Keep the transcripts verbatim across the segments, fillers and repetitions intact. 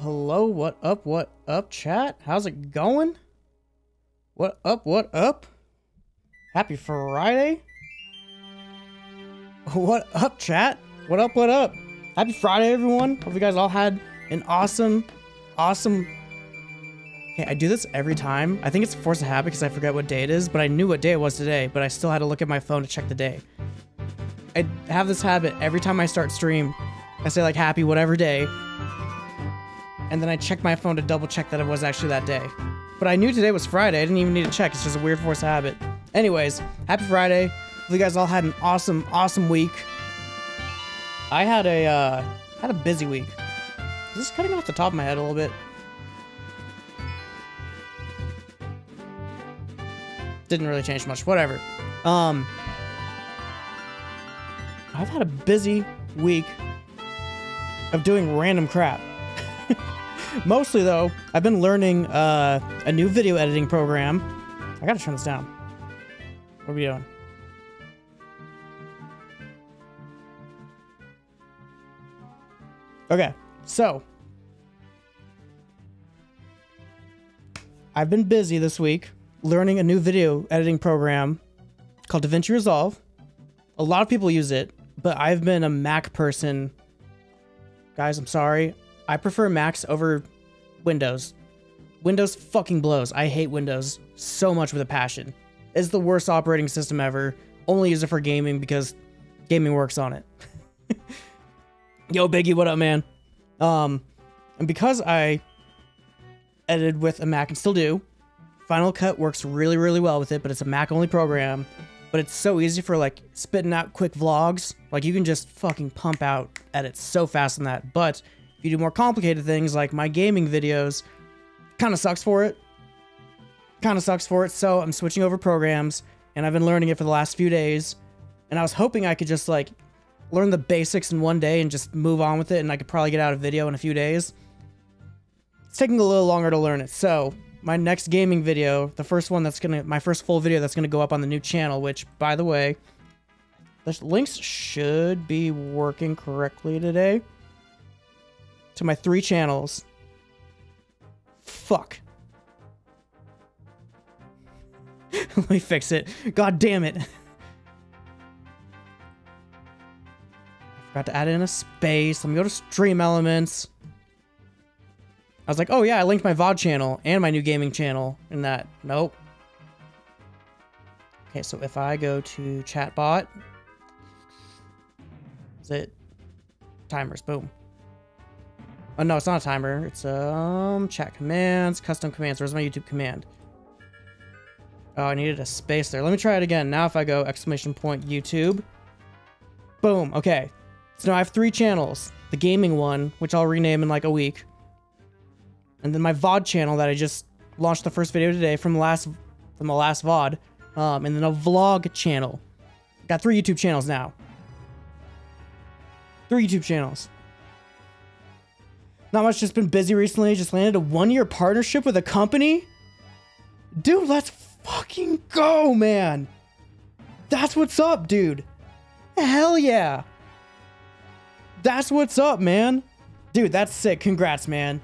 Hello, what up, what up, chat? How's it going? What up, what up? Happy Friday. What up, chat? What up, what up? Happy Friday, everyone. Hope you guys all had an awesome, awesome... Okay, I do this every time. I think it's a force of habit because I forget what day it is, but I knew what day it was today, but I still had to look at my phone to check the day. I have this habit every time I start stream. I say, like, happy whatever day. and then I checked my phone to double check that it was actually that day. But I knew today was Friday. I didn't even need to check. It's just a weird force habit. Anyways, happy Friday. Hope you guys all had an awesome, awesome week. I had a uh, had a busy week. This is cutting off the top of my head a little bit. Didn't really change much. Whatever. Um, I've had a busy week of doing random crap. Mostly, though, I've been learning uh, a new video editing program. I gotta turn this down. What are we doing? Okay, so I've been busy this week learning a new video editing program called DaVinci Resolve. A lot of people use it, but I've been a Mac person. Guys, I'm sorry. I prefer Macs over Windows. Windows fucking blows. I hate Windows so much with a passion. It's the worst operating system ever. Only use it for gaming because gaming works on it. Yo, Biggie, what up, man? Um, and because I edited with a Mac and still do, Final Cut works really, really well with it, but it's a Mac-only program. But it's so easy for, like, spitting out quick vlogs. Like, you can just fucking pump out edits so fast on that. But if you do more complicated things, like my gaming videos, kind of sucks for it. Kind of sucks for it, so I'm switching over programs, and I've been learning it for the last few days. And I was hoping I could just, like, learn the basics in one day and just move on with it, and I could probably get out a video in a few days. It's taking a little longer to learn it, so my next gaming video, the first one that's gonna, my first full video that's gonna go up on the new channel, which, by the way, the links should be working correctly today, to my three channels. Fuck. Let me fix it. God damn it. Forgot to add in a space. Let me go to Stream Elements. I was like, oh yeah, I linked my V O D channel and my new gaming channel in that. Nope. Okay, so if I go to Chatbot, is it timers? Boom. Oh no, it's not a timer. It's um chat commands, custom commands. Where's my YouTube command? Oh, I needed a space there. Let me try it again. Now if I go exclamation point YouTube, boom. Okay. So now I have three channels. The gaming one, which I'll rename in like a week. And then my V O D channel that I just launched the first video today from last from the last V O D. Um, and then a vlog channel. Got three YouTube channels now. Three YouTube channels. Not much, just been busy recently. Just landed a one-year partnership with a company. Dude, let's fucking go, man. That's what's up, dude. Hell yeah. That's what's up, man. Dude, that's sick. Congrats, man.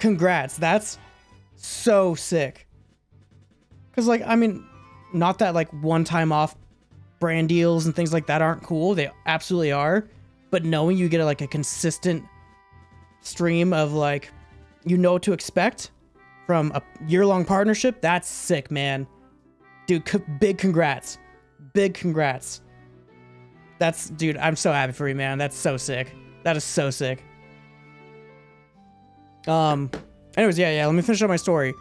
Congrats. That's so sick. Because, like, I mean, not that, like, one-time off brand deals and things like that aren't cool. They absolutely are. But knowing you get, like, a consistent stream of, like, you know what to expect from a year-long partnership, that's sick, man. Dude, c big congrats. Big congrats. That's, dude, I'm so happy for you, man. That's so sick. That is so sick. Um, anyways, yeah, yeah, let me finish up my story.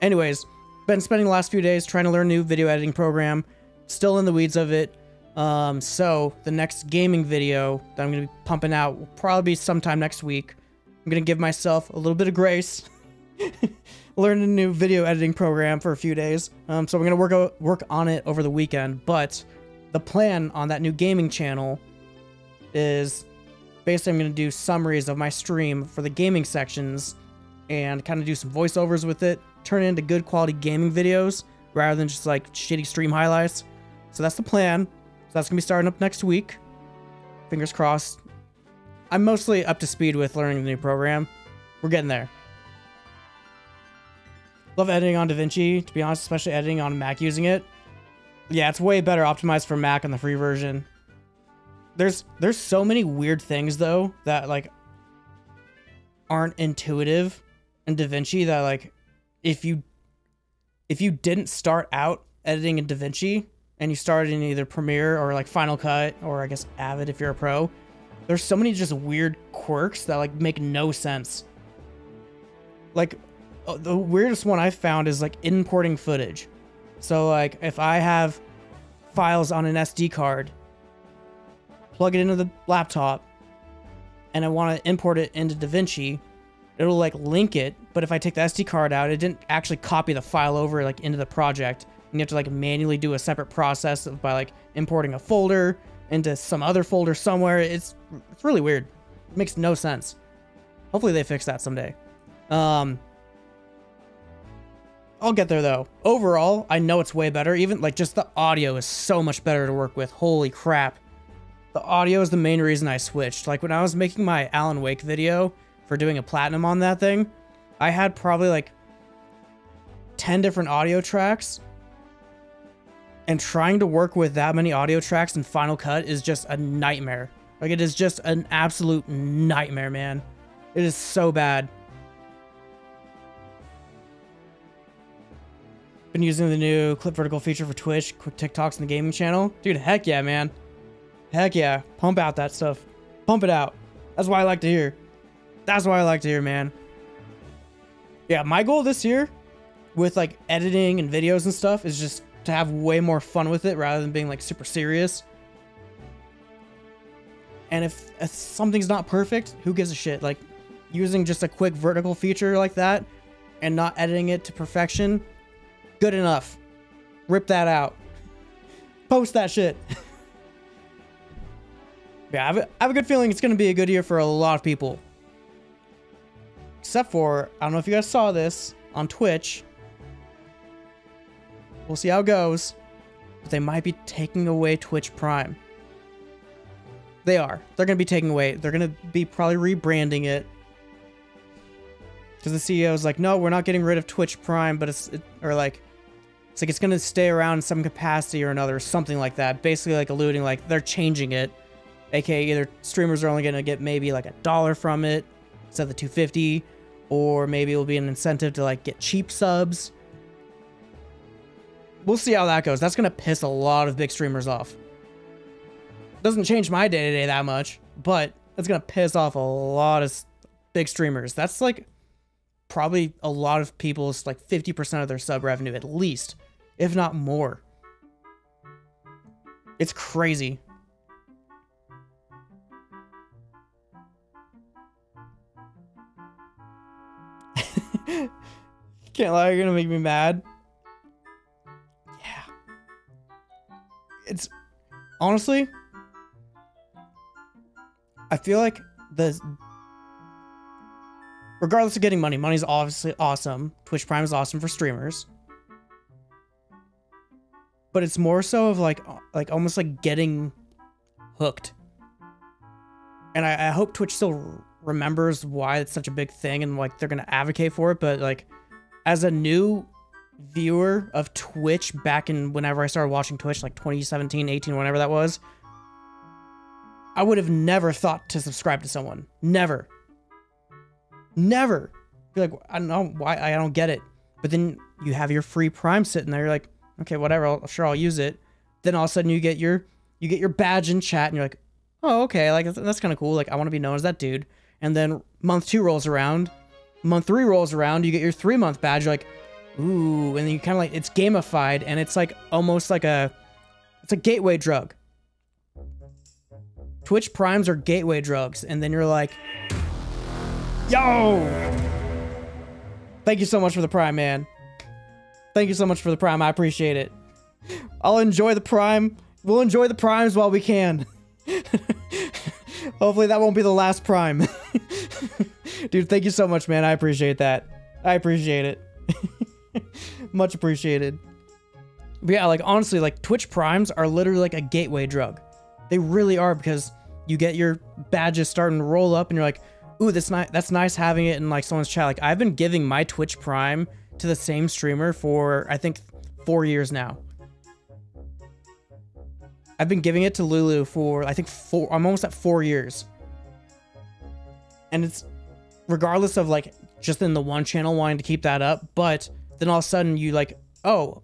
Anyways, been spending the last few days trying to learn a new video editing program. Still in the weeds of it. Um, so, the next gaming video that I'm going to be pumping out will probably be sometime next week. I'm going to give myself a little bit of grace. Learn a new video editing program for a few days. Um, so we're going to work, o work on it over the weekend, but the plan on that new gaming channel is basically I'm going to do summaries of my stream for the gaming sections and kind of do some voiceovers with it, turn it into good quality gaming videos rather than just like shitty stream highlights. So that's the plan. So that's going to be starting up next week. Fingers crossed. I'm mostly up to speed with learning the new program. We're getting there. Love editing on DaVinci, to be honest, especially editing on Mac using it. Yeah, it's way better optimized for Mac on the free version. There's there's so many weird things though that like aren't intuitive in DaVinci that like if you if you didn't start out editing in DaVinci and you started in either Premiere or like Final Cut or I guess Avid if you're a pro, there's so many just weird quirks that like make no sense. like the weirdest one I found is like importing footage. So like if I have files on an S D card, plug it into the laptop, and I want to import it into DaVinci, it'll like link it, but if I take the S D card out, it didn't actually copy the file over like into the project. And you have to like manually do a separate process of by like importing a folder into some other folder somewhere. It's it's really weird. It makes no sense. Hopefully they fix that someday. Um, I'll get there though. Overall, I know it's way better. Even like just the audio is so much better to work with. Holy crap. The audio is the main reason I switched. Like when I was making my Alan Wake video for doing a platinum on that thing, I had probably like ten different audio tracks, and trying to work with that many audio tracks in Final Cut is just a nightmare. Like it is just an absolute nightmare, man. It is so bad. Been using the new clip vertical feature for Twitch, quick TikToks in the gaming channel. Dude, heck yeah, man. Heck yeah, pump out that stuff. Pump it out. That's what I like to hear. That's what I like to hear, man. Yeah, my goal this year with like editing and videos and stuff is just to have way more fun with it rather than being like super serious. And if, if something's not perfect, who gives a shit? Like using just a quick vertical feature like that and not editing it to perfection, good enough. Rip that out. Post that shit. Yeah, I have, a, I have a good feeling it's going to be a good year for a lot of people. Except for, I don't know if you guys saw this on Twitch. We'll see how it goes. But they might be taking away Twitch Prime. They are. They're going to be taking away. They're going to be probably rebranding it. Because the C E O is like, no, we're not getting rid of Twitch Prime, but it's, it, or like, it's like it's going to stay around in some capacity or another, or something like that. Basically like alluding like they're changing it. A K A either streamers are only going to get maybe like a dollar from it instead of the two fifty, or maybe it'll be an incentive to like get cheap subs. We'll see how that goes. That's going to piss a lot of big streamers off. Doesn't change my day-to-day that much, but it's going to piss off a lot of big streamers. That's like probably a lot of people's like fifty percent of their sub revenue at least, if not more. It's crazy. Can't lie, you're gonna make me mad. Yeah. It's honestly, I feel like the regardless of getting money, money's obviously awesome. Twitch Prime is awesome for streamers. But it's more so of like like almost like getting hooked. And I, I hope Twitch still remembers why it's such a big thing and like they're gonna advocate for it, but like as a new viewer of Twitch back in whenever I started watching Twitch, like twenty seventeen, eighteen, whenever that was, I would have never thought to subscribe to someone. Never. Never. You're like, I don't know why, I don't get it. But then you have your free Prime sitting there, you're like, okay, whatever, I'll, sure I'll use it. Then all of a sudden you get your you get your badge in chat and you're like, oh okay, like that's, that's kind of cool. Like I want to be known as that dude. And then month two rolls around, month three rolls around, you get your three month badge, you're like, ooh, and then you kind of like, it's gamified, and it's like almost like a, it's a gateway drug. Twitch Primes are gateway drugs, and then you're like, yo! Thank you so much for the Prime, man. Thank you so much for the Prime, I appreciate it. I'll enjoy the Prime, we'll enjoy the Primes while we can. Hopefully that won't be the last Prime. Dude, thank you so much, man. I appreciate that. I appreciate it. Much appreciated. But yeah, like honestly, like Twitch Primes are literally like a gateway drug. They really are, because you get your badges starting to roll up and you're like, ooh, that's nice, that's nice having it in like someone's chat. Like I've been giving my Twitch Prime to the same streamer for I think four years now. I've been giving it to Lulu for, I think, four, I'm almost at four years. And it's, regardless of, like, just in the one channel wanting to keep that up, but then all of a sudden you, like, oh,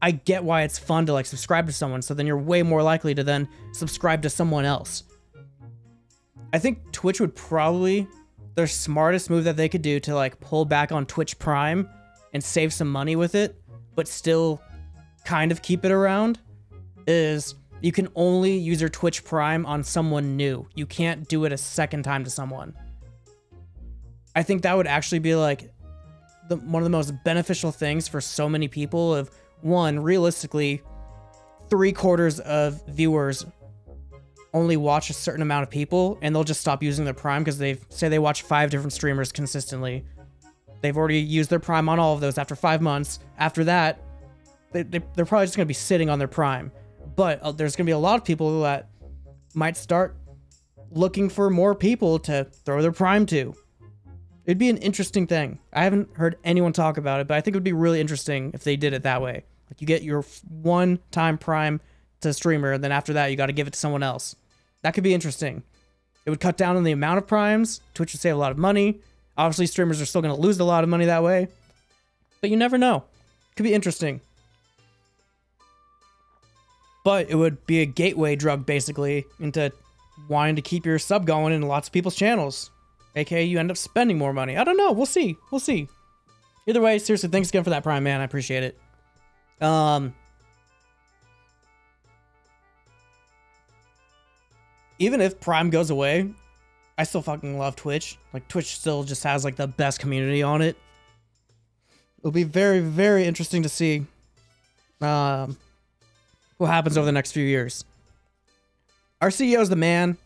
I get why it's fun to, like, subscribe to someone, so then you're way more likely to then subscribe to someone else. I think Twitch would probably their smartest move that they could do to like pull back on Twitch Prime and save some money with it, but still kind of keep it around, is you can only use your Twitch Prime on someone new. You can't do it a second time to someone. I think that would actually be like the, one of the most beneficial things for so many people. Of one, realistically, three quarters of viewers only watch a certain amount of people, and they'll just stop using their Prime because they say they watch five different streamers consistently. They've already used their Prime on all of those after five months. After that, they, they, they're probably just going to be sitting on their Prime. But uh, there's going to be a lot of people that might start looking for more people to throw their Prime to. It'd be an interesting thing. I haven't heard anyone talk about it, but I think it would be really interesting if they did it that way. Like, you get your one-time Prime to a streamer, and then after that, you got to give it to someone else. That could be interesting. It would cut down on the amount of Primes. Twitch would save a lot of money. Obviously, streamers are still going to lose a lot of money that way. But you never know. It could be interesting. But it would be a gateway drug, basically, into wanting to keep your sub going in lots of people's channels. A K A you end up spending more money. I don't know. We'll see. We'll see. Either way, seriously, thanks again for that Prime, man. I appreciate it. Um, even if Prime goes away, I still fucking love Twitch. Like, Twitch still just has like the best community on it. It'll be very, very interesting to see um, what happens over the next few years. Our C E O is the man.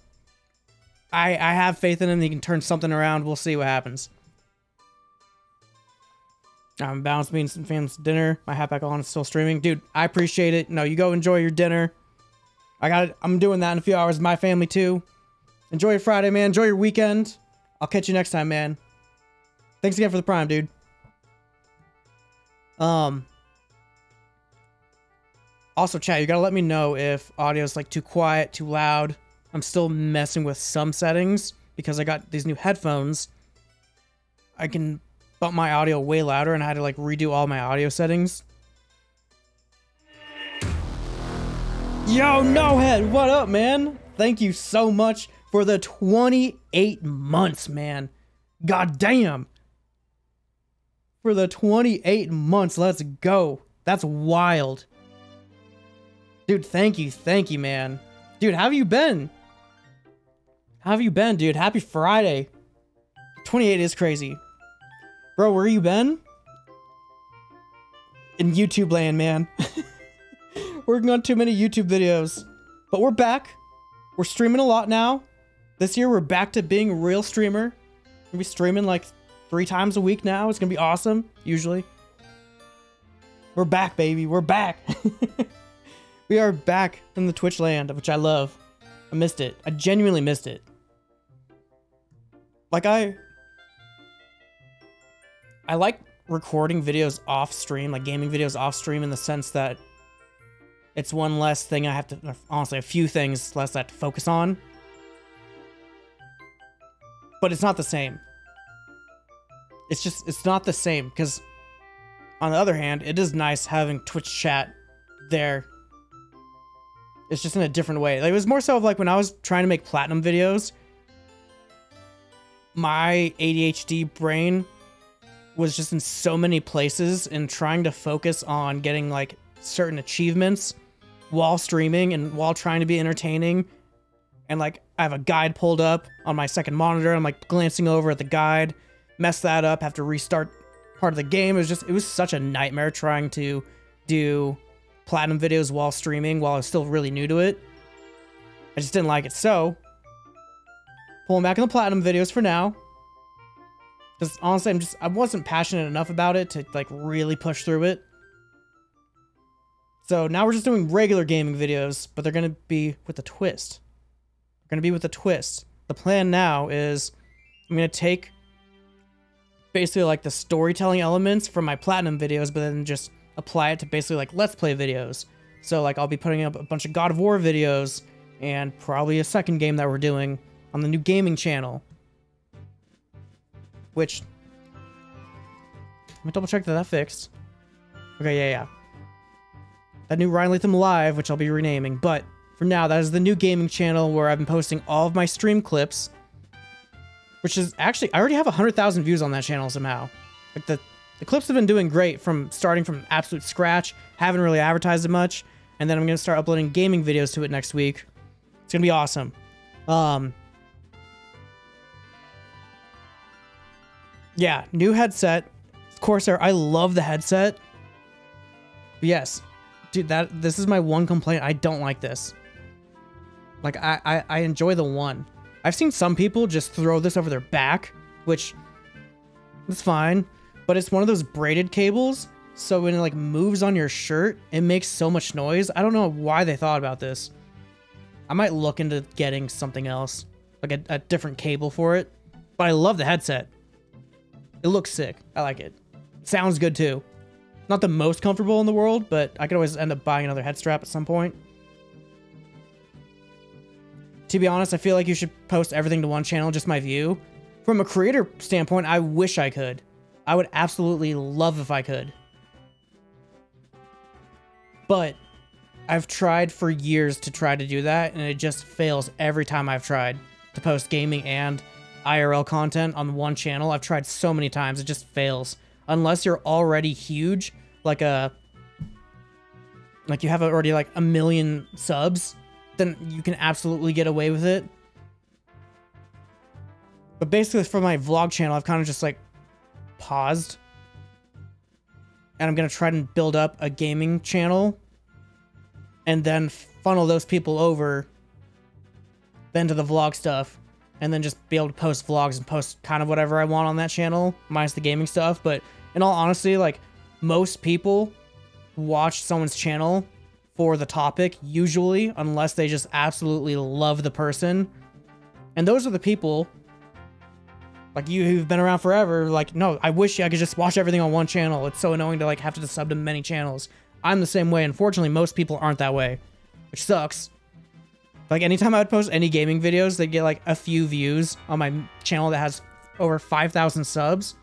I, I have faith in him. He can turn something around. We'll see what happens. I'm balanced meeting some fam's dinner. My hat back on is still streaming. Dude, I appreciate it. No, you go enjoy your dinner. I got it. I'm doing that in a few hours. My family too. Enjoy your Friday, man. Enjoy your weekend. I'll catch you next time, man. Thanks again for the Prime, dude. Um. Also, chat, you gotta let me know if audio's like too quiet, too loud. I'm still messing with some settings because I got these new headphones. I can bump my audio way louder, and I had to like redo all my audio settings. Yo, no head, what up, man? Thank you so much for the twenty-eight months, man. God damn. For the twenty-eight months, let's go. That's wild. Dude, thank you, thank you, man. Dude, how have you been? How have you been, dude? Happy Friday. twenty-eight is crazy. Bro, where you been? In YouTube land, man. Working on too many YouTube videos. But we're back. We're streaming a lot now. This year, we're back to being a real streamer. We'll be streaming like three times a week now. It's gonna be awesome, usually. We're back, baby. We're back. We are back in the Twitch land, which I love. I missed it. I genuinely missed it. Like, I... I like recording videos off stream, like gaming videos off stream, in the sense that it's one less thing I have to... Honestly, a few things less I have to focus on. But it's not the same. It's just... It's not the same, because on the other hand, it is nice having Twitch chat there. It's just in a different way. Like, it was more so of like when I was trying to make platinum videos, my A D H D brain was just in so many places, and trying to focus on getting like certain achievements while streaming and while trying to be entertaining. And like, I have a guide pulled up on my second monitor. I'm like glancing over at the guide, mess that up, have to restart part of the game. It was just, it was such a nightmare trying to do platinum videos while streaming while I was still really new to it. I just didn't like it. So pulling back on the platinum videos for now, because honestly, I'm just, I wasn't passionate enough about it to like really push through it. So now we're just doing regular gaming videos, but they're gonna be with a twist. They're gonna be with a twist. The plan now is I'm gonna take basically like the storytelling elements from my platinum videos, but then just apply it to basically like Let's Play videos. So like I'll be putting up a bunch of God of War videos and probably a second game that we're doing on the new gaming channel. Which, let me double check that that fixed. Okay, yeah, yeah. That new Ryan Latham Live, which I'll be renaming. But for now, that is the new gaming channel where I've been posting all of my stream clips. which is actually, I already have one hundred thousand views on that channel somehow. Like the, the clips have been doing great from starting from absolute scratch. Haven't really advertised it much. And then I'm going to start uploading gaming videos to it next week. It's going to be awesome. Um, yeah, new headset. Corsair, I love the headset. Yes. Dude, that this is my one complaint. I don't like this. Like, I, I, I enjoy the one. I've seen some people just throw this over their back, which is fine. But it's one of those braided cables, so when it, like, moves on your shirt, it makes so much noise. I don't know why they thought about this. I might look into getting something else, like a, a different cable for it. But I love the headset. It looks sick. I like it. Sounds good, too. Not the most comfortable in the world, but I could always end up buying another head strap at some point. To be honest, I feel like you should post everything to one channel, just my view. From a creator standpoint, I wish I could. I would absolutely love if I could. But I've tried for years to try to do that, and it just fails every time I've tried to post gaming and I R L content on one channel. I've tried so many times, it just fails. Unless you're already huge, like a... Like you have already like a million subs, then you can absolutely get away with it. But basically for my vlog channel, I've kind of just like paused. And I'm going to try and build up a gaming channel and then funnel those people over then to the vlog stuff and then just be able to post vlogs and post kind of whatever I want on that channel, minus the gaming stuff. But in all honesty, like most people watch someone's channel for the topic, usually, unless they just absolutely love the person. And those are the people like you who've been around forever. Like, no, I wish I could just watch everything on one channel. It's so annoying to like have to sub to many channels. I'm the same way. Unfortunately, most people aren't that way, which sucks. Like anytime I would post any gaming videos, they'd get like a few views on my channel that has over five thousand subs.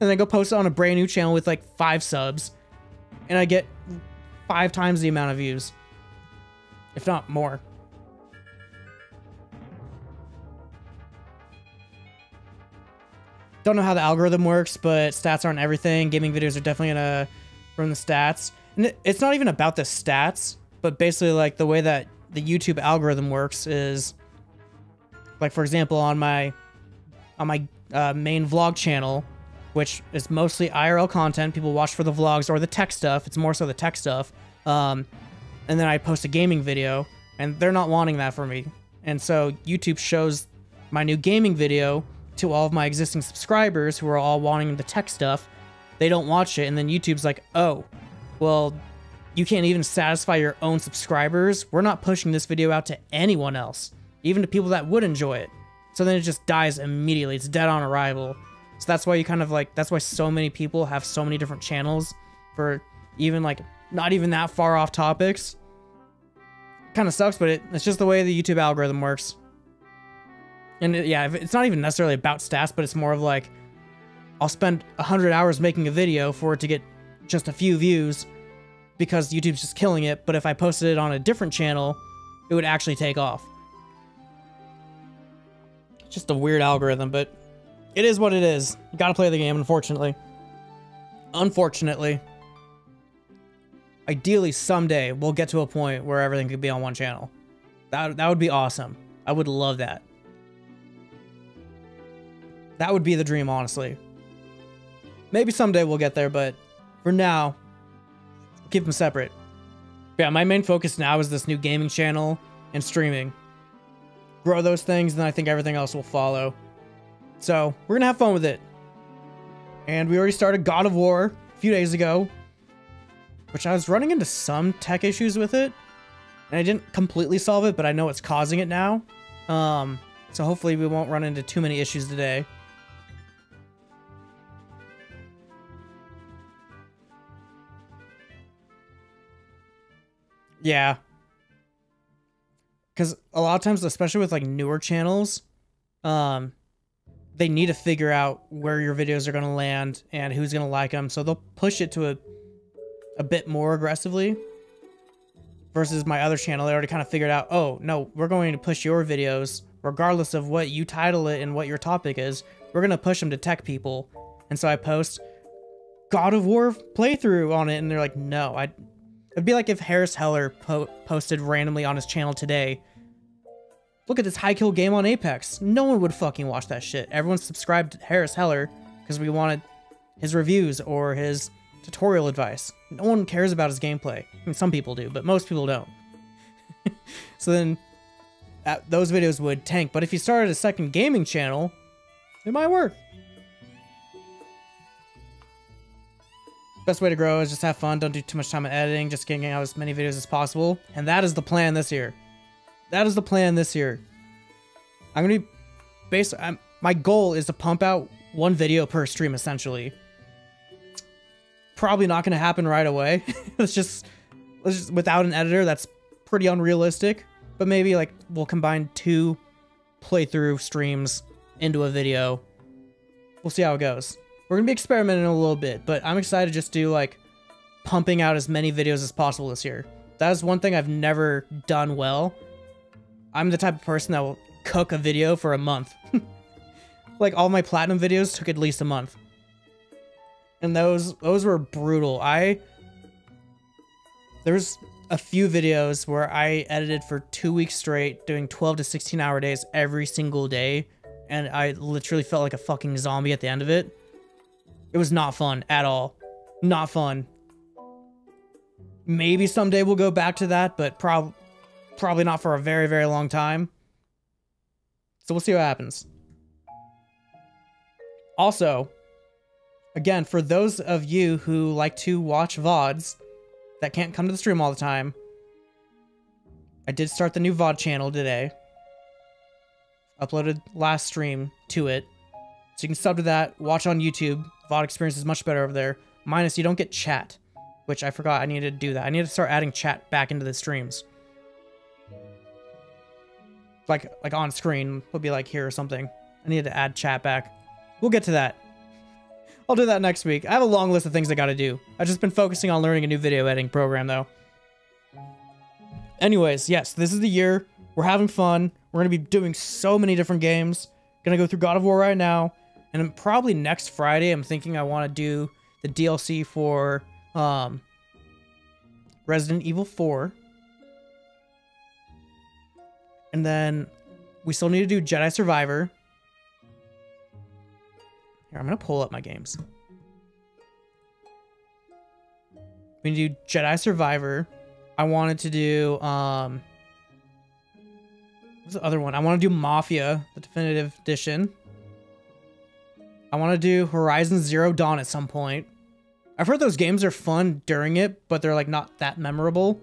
And then go post it on a brand new channel with like five subs. And I get five times the amount of views, if not more. Don't know how the algorithm works, but stats aren't everything. Gaming videos are definitely gonna run the stats, and it's not even about the stats, but basically like the way that the YouTube algorithm works is, like for example, on my on my uh, main vlog channel, which is mostly I R L content. People watch for the vlogs or the tech stuff. It's more so the tech stuff. Um, and then I post a gaming video, and they're not wanting that for me. And so YouTube shows my new gaming video to all of my existing subscribers who are all wanting the tech stuff. They don't watch it, and then YouTube's like, oh, well, you can't even satisfy your own subscribers. We're not pushing this video out to anyone else, even to people that would enjoy it. So then it just dies immediately. It's dead on arrival. So that's why you kind of like, that's why so many people have so many different channels for even like, not even that far off topics. Kind of sucks, but it, it's just the way the YouTube algorithm works. And it, yeah, it's not even necessarily about stats, but it's more of like, I'll spend a hundred hours making a video for it to get just a few views because YouTube's just killing it. But if I posted it on a different channel, it would actually take off. It's just a weird algorithm, but it is what it is. You gotta play the game, unfortunately. Unfortunately. Ideally, someday, we'll get to a point where everything could be on one channel. That, that would be awesome. I would love that. That would be the dream, honestly. Maybe someday we'll get there, but for now, keep them separate. Yeah, my main focus now is this new gaming channel and streaming. Grow those things, and I think everything else will follow. So, we're gonna have fun with it. And we already started God of War a few days ago, which I was running into some tech issues with it. And I didn't completely solve it, but I know what's causing it now. Um, so hopefully we won't run into too many issues today. Yeah. Because a lot of times, especially with like newer channels, um... they need to figure out where your videos are going to land and who's going to like them. So they'll push it to a, a bit more aggressively versus my other channel. They already kind of figured out, oh no, we're going to push your videos regardless of what you title it and what your topic is, we're going to push them to tech people. And so I post God of War playthrough on it, and they're like, no. I'd, it'd be like if Harris Heller po posted randomly on his channel today, look at this high kill game on Apex. No one would fucking watch that shit. Everyone subscribed to Harris Heller because we wanted his reviews or his tutorial advice. No one cares about his gameplay. I mean, some people do, but most people don't. So then uh, those videos would tank. But if you started a second gaming channel, it might work. Best way to grow is just have fun. Don't do too much time in editing. Just getting out as many videos as possible. And that is the plan this year. That is the plan this year. I'm going to be... Basically, I'm, my goal is to pump out one video per stream, essentially. Probably not going to happen right away. It's just, it's just... Without an editor, that's pretty unrealistic. But maybe, like, we'll combine two playthrough streams into a video. We'll see how it goes. We're going to be experimenting a little bit, but I'm excited to just do, like, pumping out as many videos as possible this year. That is one thing I've never done well. I'm the type of person that will cook a video for a month. Like, all my platinum videos took at least a month. And those those were brutal. I... There's a few videos where I edited for two weeks straight, doing twelve to sixteen hour days every single day, and I literally felt like a fucking zombie at the end of it. It was not fun at all. Not fun. Maybe someday we'll go back to that, but prob probably not for a very, very long time. So we'll see what happens. Also, again, for those of you who like to watch V O Ds that can't come to the stream all the time, I did start the new V O D channel today. Uploaded last stream to it. So you can sub to that, watch on YouTube. V O D experience is much better over there. Minus you don't get chat, which I forgot I needed to do that. I need to start adding chat back into the streams. Like, like on screen, would be like here or something. I need to add chat back. We'll get to that. I'll do that next week. I have a long list of things I gotta do. I've just been focusing on learning a new video editing program though. Anyways, yes, this is the year. We're having fun. We're gonna be doing so many different games. Gonna go through God of War right now. And probably next Friday, I'm thinking I want to do the D L C for um, Resident Evil four. And then we still need to do Jedi Survivor. Here, I'm going to pull up my games. We need to do Jedi Survivor. I wanted to do... Um, what's the other one? I want to do Mafia, the Definitive Edition. I want to do Horizon Zero Dawn at some point. I've heard those games are fun during it, but they're like not that memorable.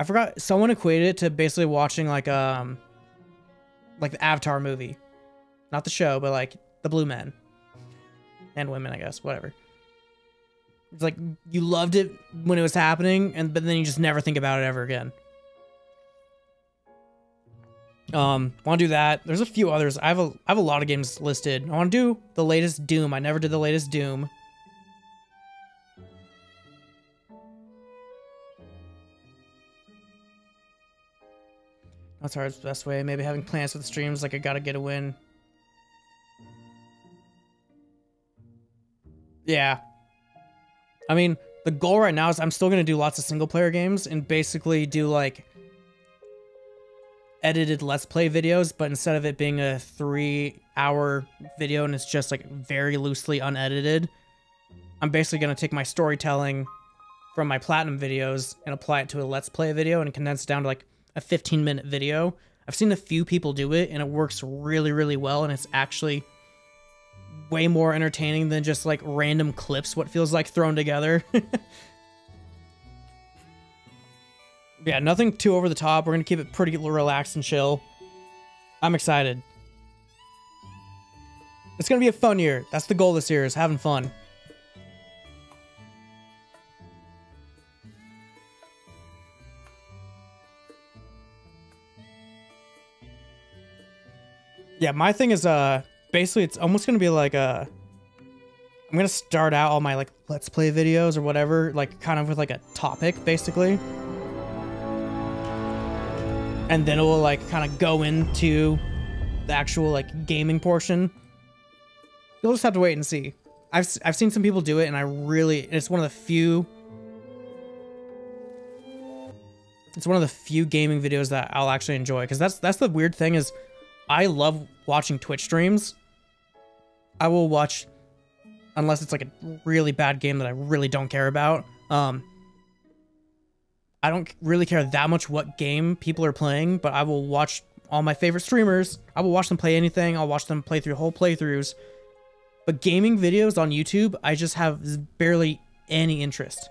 I forgot, someone equated it to basically watching like um, like the Avatar movie. Not the show, but like the blue men. And women, I guess, whatever. It's like, you loved it when it was happening, and but then you just never think about it ever again. Um, want to do that. There's a few others. I have a, I have a lot of games listed. I want to do the latest Doom. I never did the latest Doom. That's hard. It's the best way. Maybe having plans with streams. Like I gotta get a win. Yeah. I mean, the goal right now is I'm still gonna do lots of single player games and basically do like edited let's play videos, but instead of it being a three hour video and it's just like very loosely unedited, I'm basically going to take my storytelling from my platinum videos and apply it to a let's play video and condense it down to like a fifteen minute video. I've seen a few people do it and it works really, really well, and it's actually way more entertaining than just like random clips, what feels like thrown together. Yeah, nothing too over the top. We're going to keep it pretty relaxed and chill. I'm excited. It's going to be a fun year. That's the goal this year, is having fun. Yeah, my thing is, uh, basically it's almost going to be like a... I'm going to start out all my, like, Let's Play videos or whatever, like, kind of with, like, a topic, basically. and then it will like kind of go into the actual like gaming portion. You'll just have to wait and see. I've, I've seen some people do it, and I really, it's one of the few, it's one of the few gaming videos that I'll actually enjoy. Cause that's, that's the weird thing is I love watching Twitch streams. I will watch, unless it's like a really bad game that I really don't care about. Um, I don't really care that much what game people are playing, but I will watch all my favorite streamers. I will watch them play anything. I'll watch them play through whole playthroughs. But gaming videos on YouTube, I just have barely any interest.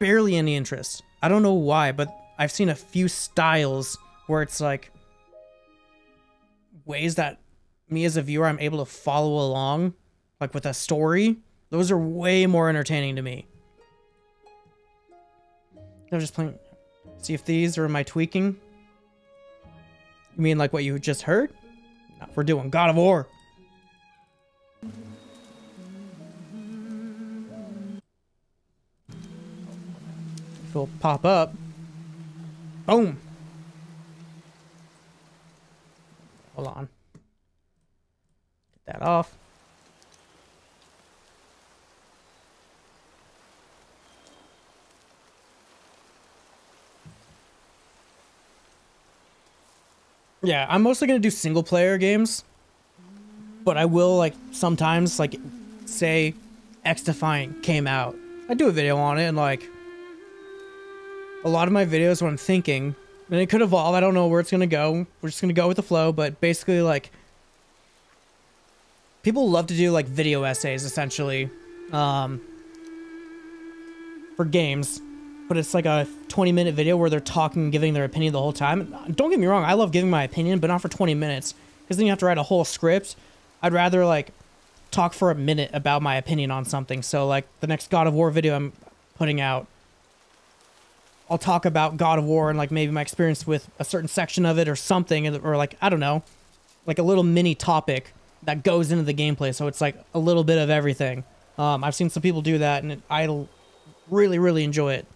Barely any interest. I don't know why, but I've seen a few styles where it's like ways that me as a viewer, I'm able to follow along, like with a story. Those are way more entertaining to me. I was just playing. See if these are, am I tweaking? You mean like what you just heard? No, we're doing God of War. It'll pop up. Boom. Hold on. Get that off. Yeah, I'm mostly gonna do single player games, but I will like sometimes like say X Defiant came out. I do a video on it, and like a lot of my videos when I'm thinking, and it could evolve, I don't know where it's gonna go. We're just gonna go with the flow, but basically like people love to do like video essays essentially um, for games. But it's like a twenty minute video where they're talking and giving their opinion the whole time. Don't get me wrong, I love giving my opinion, but not for twenty minutes. Because then you have to write a whole script. I'd rather like talk for a minute about my opinion on something. So like the next God of War video I'm putting out, I'll talk about God of War and like maybe my experience with a certain section of it or something. Or like, I don't know, like a little mini topic that goes into the gameplay. So it's like a little bit of everything. Um, I've seen some people do that, and I really, really enjoy it.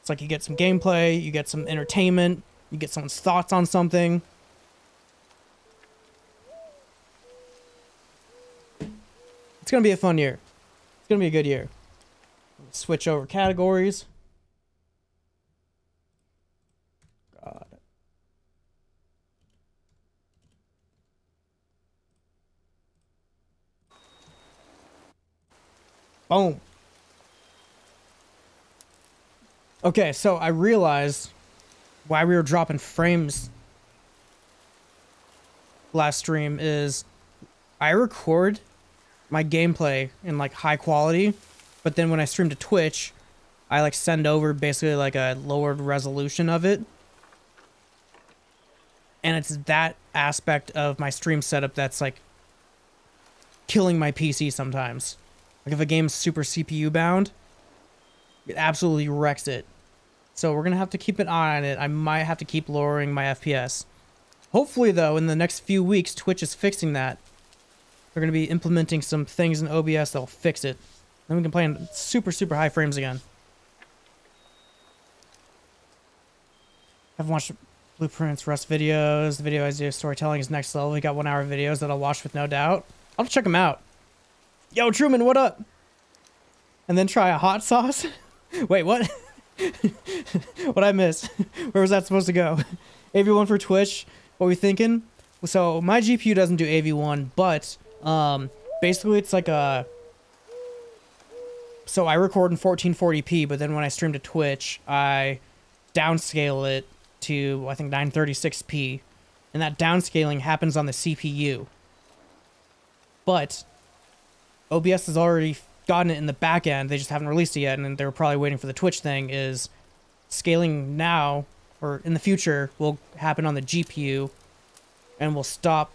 It's like you get some gameplay, you get some entertainment, you get someone's thoughts on something. It's going to be a fun year. It's going to be a good year. Switch over categories. God. Boom. Okay, so I realized why we were dropping frames last stream is I record my gameplay in like high quality, but then when I stream to Twitch, I like send over basically like a lowered resolution of it. And it's that aspect of my stream setup that's like killing my P C sometimes. Like if a game's super C P U bound, it absolutely wrecks it. So we're going to have to keep an eye on it. I might have to keep lowering my F P S. Hopefully, though, in the next few weeks, Twitch is fixing that. They're going to be implementing some things in O B S that will fix it. Then we can play in super, super high frames again. I've watched Blueprints, Rust videos. The video idea storytelling is next level. We got one hour videos that I'll watch with no doubt. I'll check them out. Yo, Truman, what up? And then try a hot sauce? Wait, what? What'd I miss? Where was that supposed to go? A V one for Twitch. What we thinking? So my G P U doesn't do A V one, but um, basically it's like a... So I record in fourteen forty p, but then when I stream to Twitch, I downscale it to, I think, nine thirty-six p. And that downscaling happens on the C P U. But O B S is already gotten it in the back end, they just haven't released it yet, and they're probably waiting for the Twitch thing, is scaling now, or in the future, will happen on the G P U, and will stop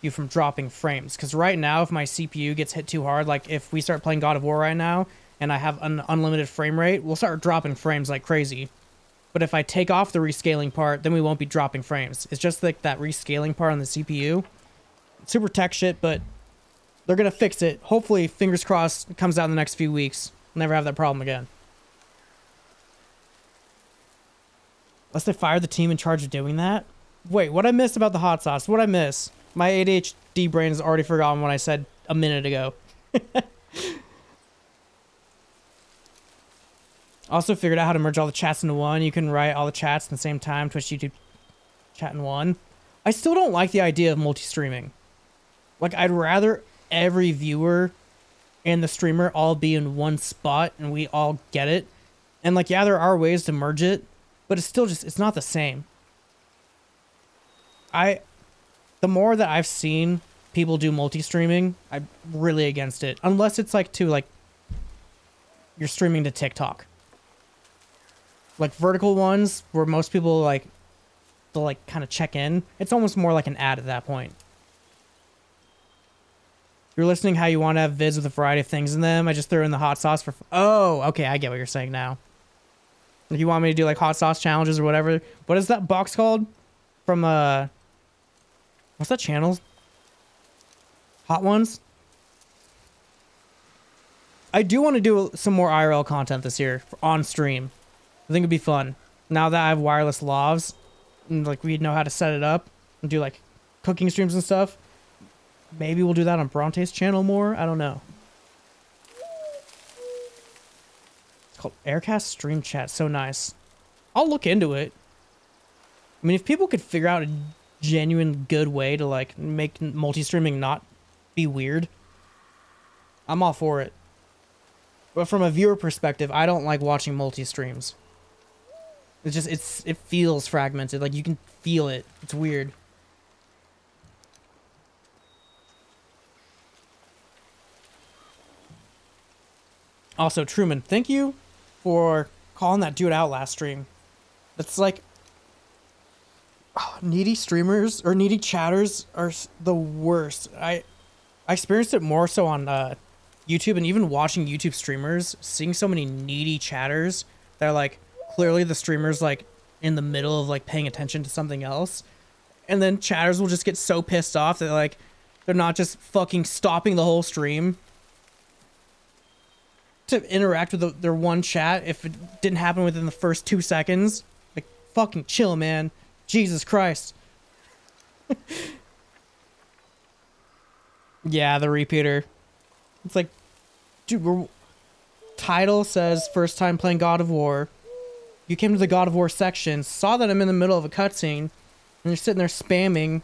you from dropping frames. Because right now, if my C P U gets hit too hard, like if we start playing God of War right now, and I have an unlimited frame rate, we'll start dropping frames like crazy. But if I take off the rescaling part, then we won't be dropping frames. It's just like that rescaling part on the C P U. Super tech shit, but they're going to fix it. Hopefully, fingers crossed, it comes out in the next few weeks. We'll never have that problem again. Unless they fire the team in charge of doing that. Wait, what I missed about the hot sauce? What I miss? My A D H D brain has already forgotten what I said a minute ago. Also figured out how to merge all the chats into one. You can write all the chats at the same time. Twitch, YouTube, chat in one. I still don't like the idea of multi-streaming. Like, I'd rather every viewer and the streamer all be in one spot and we all get it. And like, yeah, there are ways to merge it, but it's still just, it's not the same. I, the more that I've seen people do multi-streaming, I'm really against it. Unless it's like to like, you're streaming to TikTok. Like vertical ones where most people like they'll like kind of check in. It's almost more like an ad at that point. You're listening how you want to have vids with a variety of things in them. I just threw in the hot sauce for... Oh, okay. I get what you're saying now. If you want me to do like hot sauce challenges or whatever. What is that box called? From, uh... what's that channel? Hot Ones? I do want to do some more I R L content this year on stream. I think it'd be fun. Now that I have wireless lavs and like we know how to set it up and do like cooking streams and stuff. Maybe we'll do that on Bronte's channel more. I don't know. It's called Aircast Stream Chat. So nice. I'll look into it. I mean, if people could figure out a genuine good way to like make multi-streaming not be weird, I'm all for it. But from a viewer perspective, I don't like watching multi-streams. It's just, it's, it feels fragmented. Like you can feel it. It's weird. Also, Truman, thank you for calling that dude out last stream. It's like, oh, needy streamers or needy chatters are the worst. I, I experienced it more so on uh, YouTube, and even watching YouTube streamers, seeing so many needy chatters that are like, clearly the streamer's like in the middle of like paying attention to something else. And then chatters will just get so pissed off that like, they're not just fucking stopping the whole stream to interact with the, their one chat if it didn't happen within the first two seconds. Like, fucking chill, man. Jesus Christ. Yeah, the repeater. It's like, dude, we're... Title says, first time playing God of War. You came to the God of War section, saw that I'm in the middle of a cutscene, and you're sitting there spamming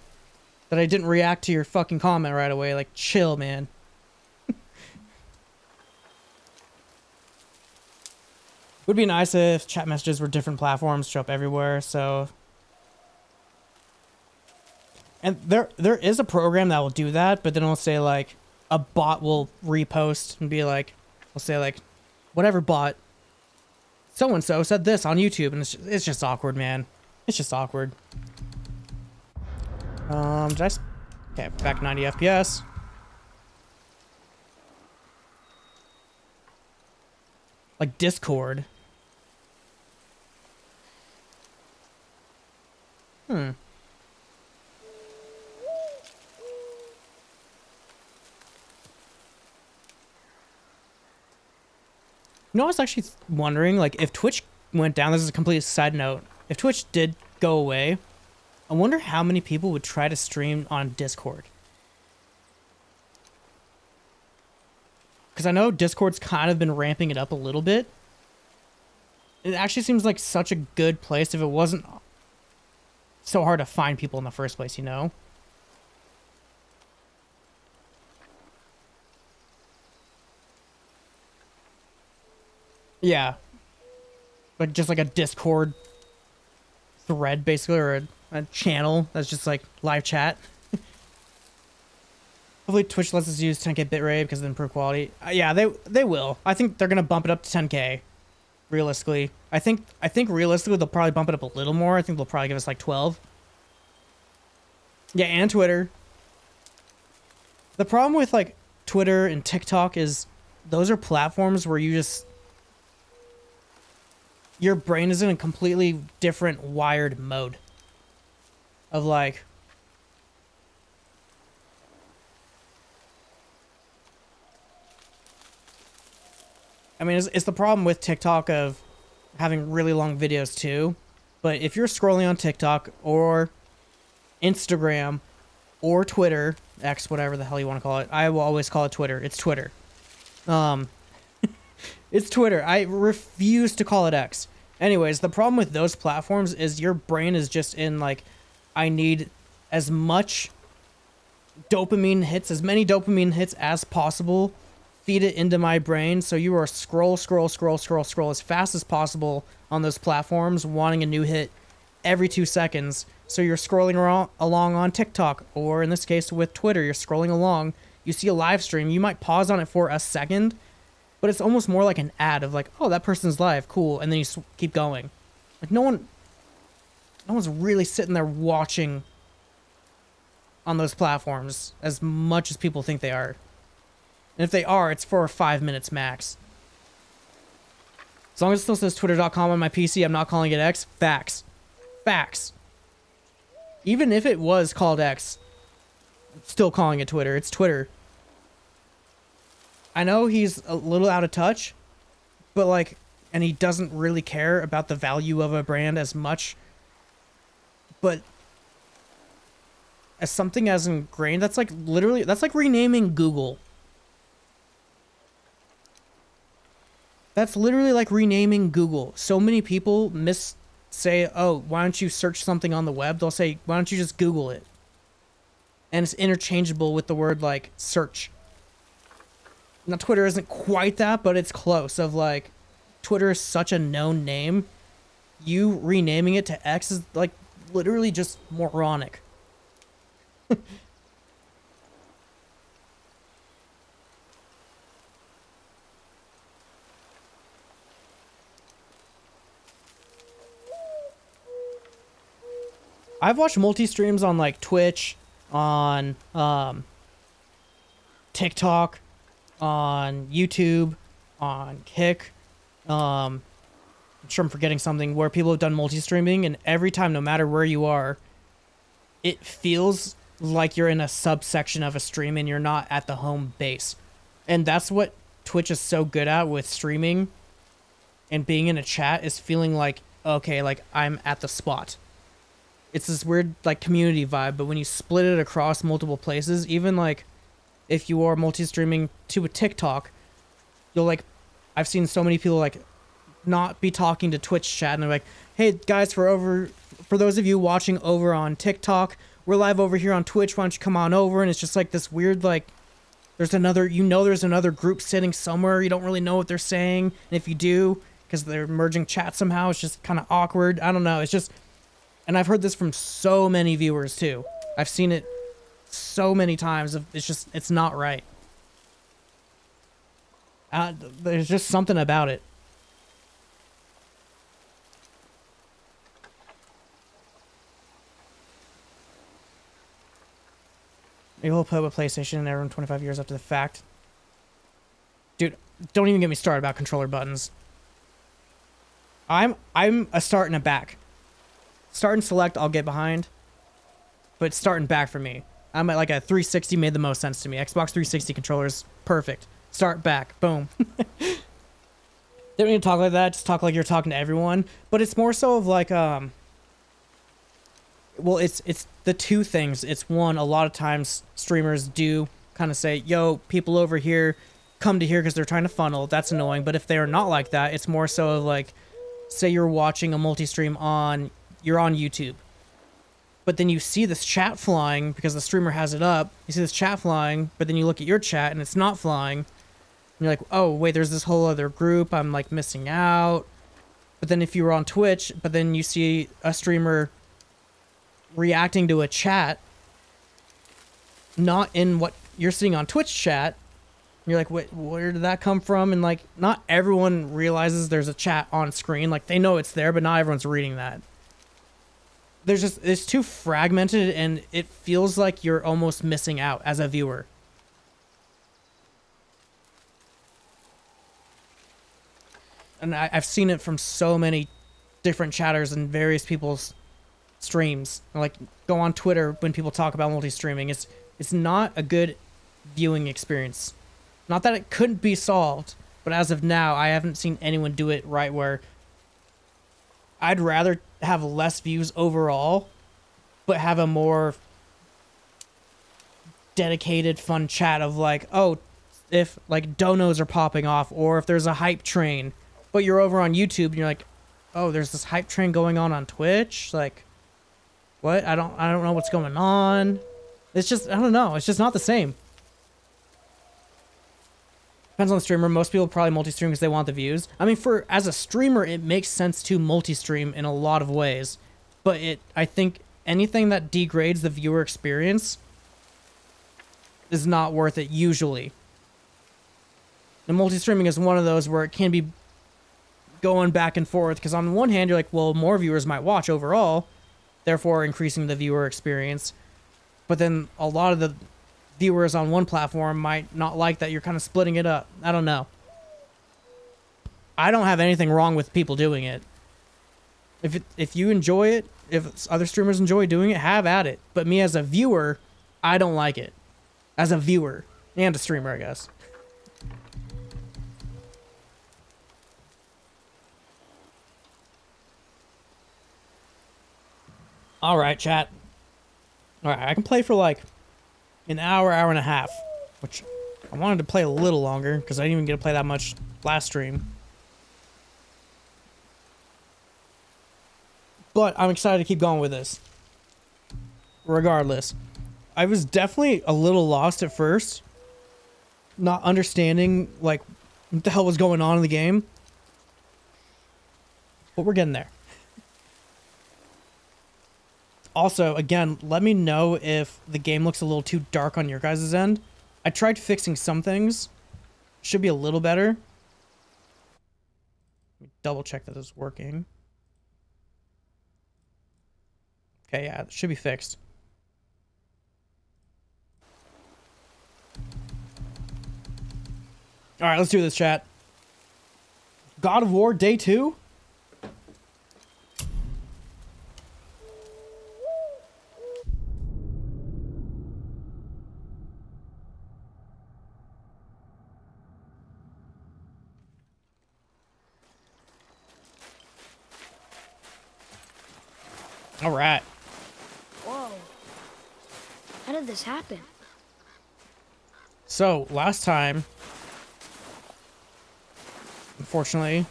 that I didn't react to your fucking comment right away. Like, chill, man. Would be nice if chat messages were different platforms, show up everywhere. So, and there there is a program that will do that, but then it'll say like a bot will repost and be like, we'll say like, whatever bot, so and so said this on YouTube, and it's just, it's just awkward, man. It's just awkward. Um, did I? Okay, back ninety F P S. Like Discord. Hmm. You know, I was actually wondering, like, if Twitch went down, this is a complete side note, if Twitch did go away, I wonder how many people would try to stream on Discord. Because I know Discord's kind of been ramping it up a little bit. It actually seems like such a good place if it wasn't so hard to find people in the first place, you know? Yeah. Like just like a Discord thread basically, or a, a channel that's just like live chat. Hopefully Twitch lets us use ten K bitrate because of the improved quality. Uh, yeah, they they will. I think they're gonna bump it up to ten K. Realistically, I think I think realistically they'll probably bump it up a little more. I think they'll probably give us like twelve. Yeah, and Twitter. The problem with like Twitter and TikTok is those are platforms where you just, your brain is in a completely different wired mode of like, I mean, it's, it's the problem with TikTok of having really long videos too, But if you're scrolling on TikTok or Instagram or Twitter, X, whatever the hell you want to call it, I will always call it Twitter. It's Twitter. Um, it's Twitter. I refuse to call it X. Anyways, the problem with those platforms is your brain is just in, like, I need as much dopamine hits, as many dopamine hits as possible, feed it into my brain. So you are scroll, scroll, scroll, scroll, scroll as fast as possible on those platforms, wanting a new hit every two seconds. So you're scrolling around, along on TikTok, or in this case with Twitter, you're scrolling along. You see a live stream, you might pause on it for a second, but it's almost more like an ad of like, oh, that person's live, cool, and then you sw keep going. Like no one, no one's really sitting there watching on those platforms as much as people think they are. And if they are, it's four or five minutes max. As long as it still says Twitter dot com on my P C, I'm not calling it X. Facts. Facts. Even if it was called X, I'm still calling it Twitter. It's Twitter. I know he's a little out of touch, but like, and he doesn't really care about the value of a brand as much, but as something as ingrained, that's like literally, that's like renaming Google. That's literally like renaming Google. So many people miss... say, oh, why don't you search something on the web? They'll say, why don't you just Google it? And it's interchangeable with the word, like, search. Now, Twitter isn't quite that, but it's close. Of, like, Twitter is such a known name. You renaming it to X is, like, literally just moronic. I've watched multi-streams on, like, Twitch, on, um, TikTok, on YouTube, on Kick, um, I'm sure I'm forgetting something, where people have done multi-streaming, and every time, no matter where you are, it feels like you're in a subsection of a stream and you're not at the home base. And that's what Twitch is so good at with streaming and being in a chat, is feeling like, okay, like, I'm at the spot. It's this weird, like, community vibe, but when you split it across multiple places, even, like, if you are multi-streaming to a TikTok, you'll, like, I've seen so many people, like, not be talking to Twitch chat, and they're like, hey, guys, for over, for those of you watching over on TikTok, we're live over here on Twitch, why don't you come on over, and it's just, like, this weird, like, there's another, you know there's another group sitting somewhere, you don't really know what they're saying, and if you do, because they're merging chat somehow, it's just kind of awkward, I don't know, it's just... And I've heard this from so many viewers, too. I've seen it so many times. It's just, it's not right. Uh, there's just something about it. Maybe we'll play with PlayStation and everyone twenty-five years after the fact. Dude, don't even get me started about controller buttons. I'm, I'm a start and a back. Start and select, I'll get behind. But starting back for me. I'm at like a three sixty made the most sense to me. Xbox three sixty controllers, perfect. Start back, boom. They don't need to talk like that, just talk like you're talking to everyone. But it's more so of like, um... well, it's, it's the two things. It's one, a lot of times streamers do kind of say, yo, people over here come to here because they're trying to funnel. That's annoying. But if they are not like that, it's more so of like, say you're watching a multi-stream on... you're on YouTube, but then you see this chat flying because the streamer has it up. You see this chat flying, but then you look at your chat and it's not flying. And you're like, oh, wait, there's this whole other group. I'm like missing out. But then if you were on Twitch, but then you see a streamer reacting to a chat, not in what you're seeing on Twitch chat. You're like, wait, where did that come from? And like, not everyone realizes there's a chat on screen. Like they know it's there, but not everyone's reading that. There's just, it's too fragmented and it feels like you're almost missing out as a viewer. And I, I've seen it from so many different chatters and various people's streams. Like, go on Twitter when people talk about multi-streaming. It's, it's not a good viewing experience. Not that it couldn't be solved, but as of now, I haven't seen anyone do it right where I'd rather have less views overall, but have a more dedicated, fun chat of like, oh, if like donos are popping off, or if there's a hype train, but you're over on YouTube and you're like, oh, there's this hype train going on on Twitch. Like, what? I don't, I don't know what's going on. It's just, I don't know. It's just not the same. Depends on the streamer. Most people probably multi-stream because they want the views. I mean, for as a streamer, it makes sense to multi-stream in a lot of ways, but it, I think anything that degrades the viewer experience is not worth it usually. And multi-streaming is one of those where it can be going back and forth, because on the one hand, you're like, well, more viewers might watch overall, therefore increasing the viewer experience. But then a lot of the viewers on one platform might not like that you're kind of splitting it up. I don't know. I don't have anything wrong with people doing it. If it, if you enjoy it, if other streamers enjoy doing it, have at it. But me as a viewer, I don't like it. As a viewer and a streamer, I guess. All right, chat. All right, I can play for like an hour, hour and a half, which I wanted to play a little longer because I didn't even get to play that much last stream. But I'm excited to keep going with this. Regardless, I was definitely a little lost at first, not understanding like what the hell was going on in the game. But we're getting there. Also, again, let me know if the game looks a little too dark on your guys' end. I tried fixing some things. Should be a little better. Let me double check that it's working. Okay, yeah, it should be fixed. All right, let's do this, chat. God of War Day two? All right. Whoa. How did this happen? So, last time, unfortunately,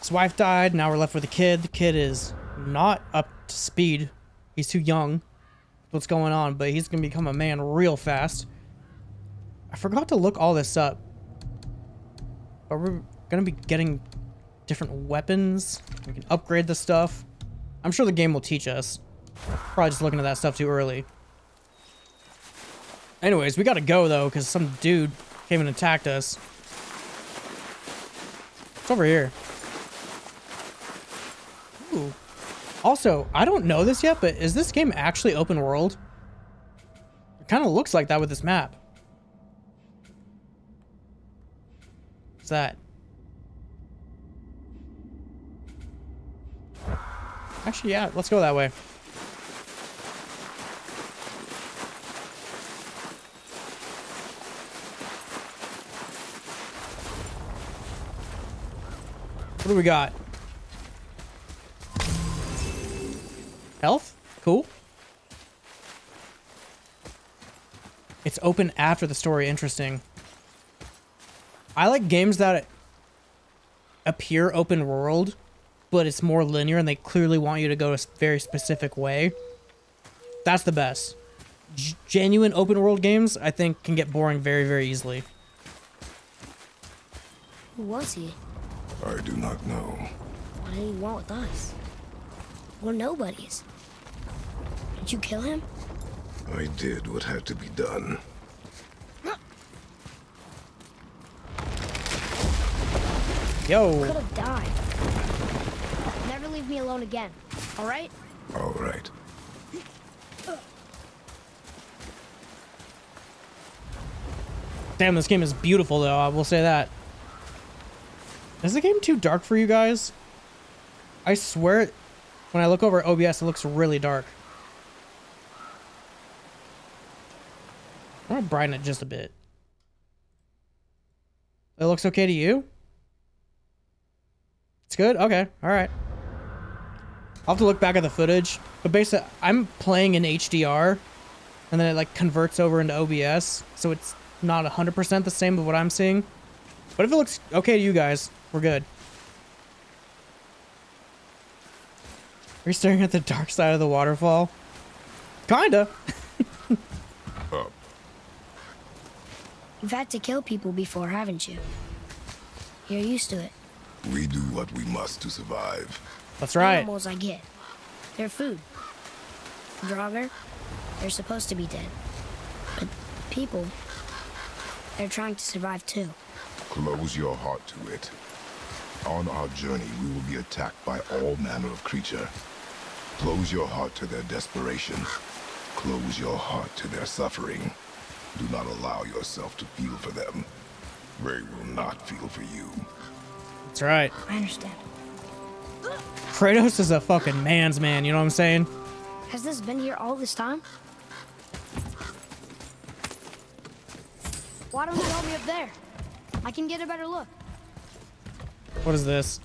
his wife died. Now we're left with a kid. The kid is not up to speed. He's too young. What's going on? But he's going to become a man real fast. I forgot to look all this up. But we're going to be getting different weapons. We can upgrade the stuff. I'm sure the game will teach us. Probably just looking at that stuff too early. Anyways, we gotta go though, because some dude came and attacked us. It's over here. Ooh. Also, I don't know this yet, but is this game actually open world? It kind of looks like that with this map. What's that? Actually, yeah, let's go that way. What do we got? Health? Cool. It's open after the story. Interesting. I like games that appear open world, but it's more linear and they clearly want you to go a very specific way. That's the best. G- genuine open world games, I think, can get boring very, very easily. Who was he? I do not know. What did he want with us? We're nobodies. Did you kill him? I did what had to be done. No. Yo. Could have died. Leave me alone again. All right? All right. Damn, this game is beautiful, though. I will say that. Is the game too dark for you guys? I swear, when I look over at O B S, it looks really dark. I'm gonna brighten it just a bit. It looks okay to you? It's good? Okay. All right. I'll have to look back at the footage. But basically, I'm playing in H D R, and then it like converts over into O B S, so it's not one hundred percent the same of what I'm seeing. But if it looks okay to you guys, we're good. Are you staring at the dark side of the waterfall? Kinda. Oh. You've had to kill people before, haven't you? You're used to it. We do what we must to survive. That's right. The animals I get, they're food. Draugr, they're supposed to be dead. But people, they're trying to survive too. Close your heart to it. On our journey, we will be attacked by all manner of creature. Close your heart to their desperation. Close your heart to their suffering. Do not allow yourself to feel for them. They will not feel for you. That's right. I understand. Kratos is a fucking man's man, you know what I'm saying? Has this been here all this time? Why don't you help me up there? I can get a better look. What is this?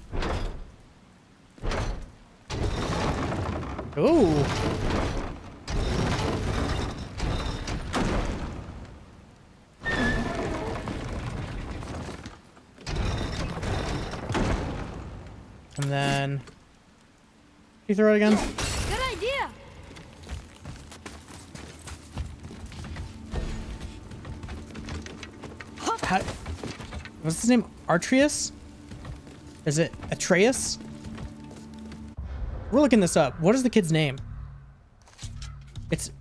Ooh. And then you throw it again. Good idea. How, what's his name? Atreus? Is it Atreus? We're looking this up. What is the kid's name? It's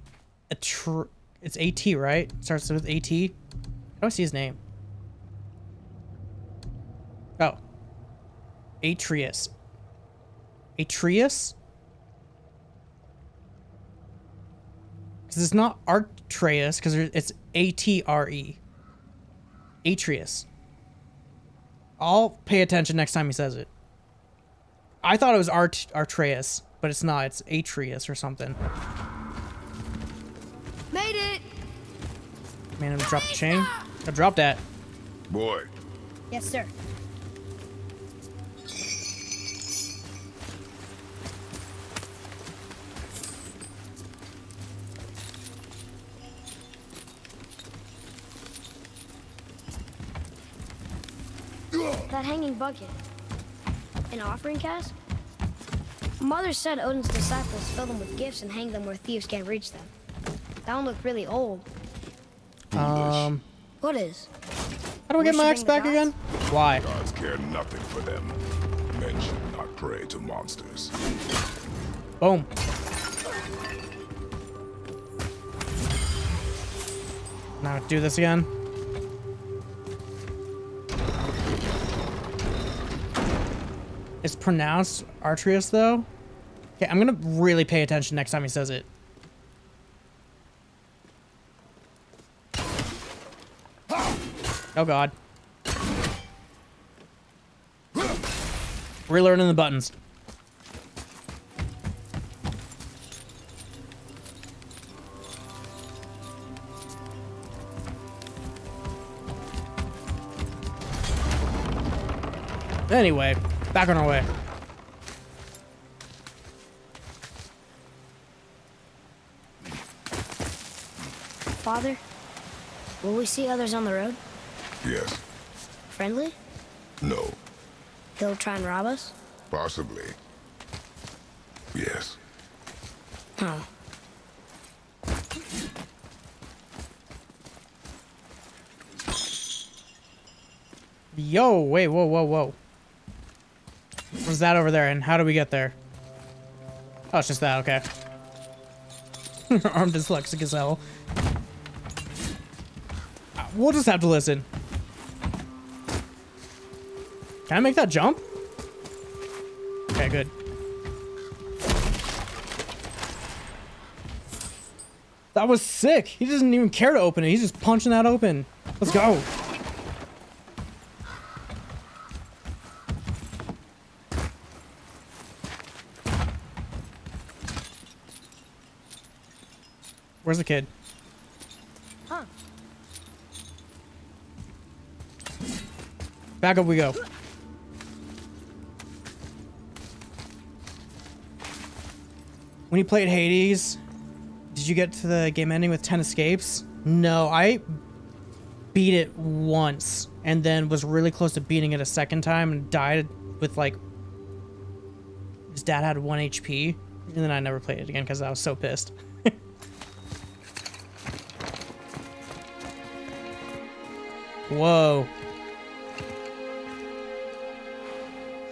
Atre. It's A T, right? It starts with A T. I don't see his name. Oh. Atreus. Atreus? Because it's not Atreus, because it's A T R E. Atreus. I'll pay attention next time he says it. I thought it was Art Atreus, but it's not. It's Atreus or something. Made it. Man, I'm gonna drop the chain. I dropped that. Boy. Yes, sir. That hanging bucket. An offering cask? Mother said Odin's disciples fill them with gifts and hang them where thieves can't reach them. That one looked really old. Um. What is? How do I get my axe back again? Why? Gods care nothing for them. Men should not prey to monsters. Boom. Now do this again. It's pronounced Atreus, though. Okay, I'm gonna really pay attention next time he says it. Oh God! Relearning the buttons. Anyway. Back on our way. Father, will we see others on the road? Yes. Friendly? No. They'll try and rob us? Possibly. Yes. Huh. Yo, wait, whoa, whoa, whoa. What's that over there, and how do we get there? Oh, it's just that, okay. Arm dyslexic as hell. We'll just have to listen. Can I make that jump? Okay, good. That was sick. He doesn't even care to open it. He's just punching that open. Let's go. Where's the kid? Huh. Back up we go. When you played Hades, did you get to the game ending with ten escapes? No, I beat it once and then was really close to beating it a second time and died with like, his dad had one H P, and then I never played it again because I was so pissed. Whoa.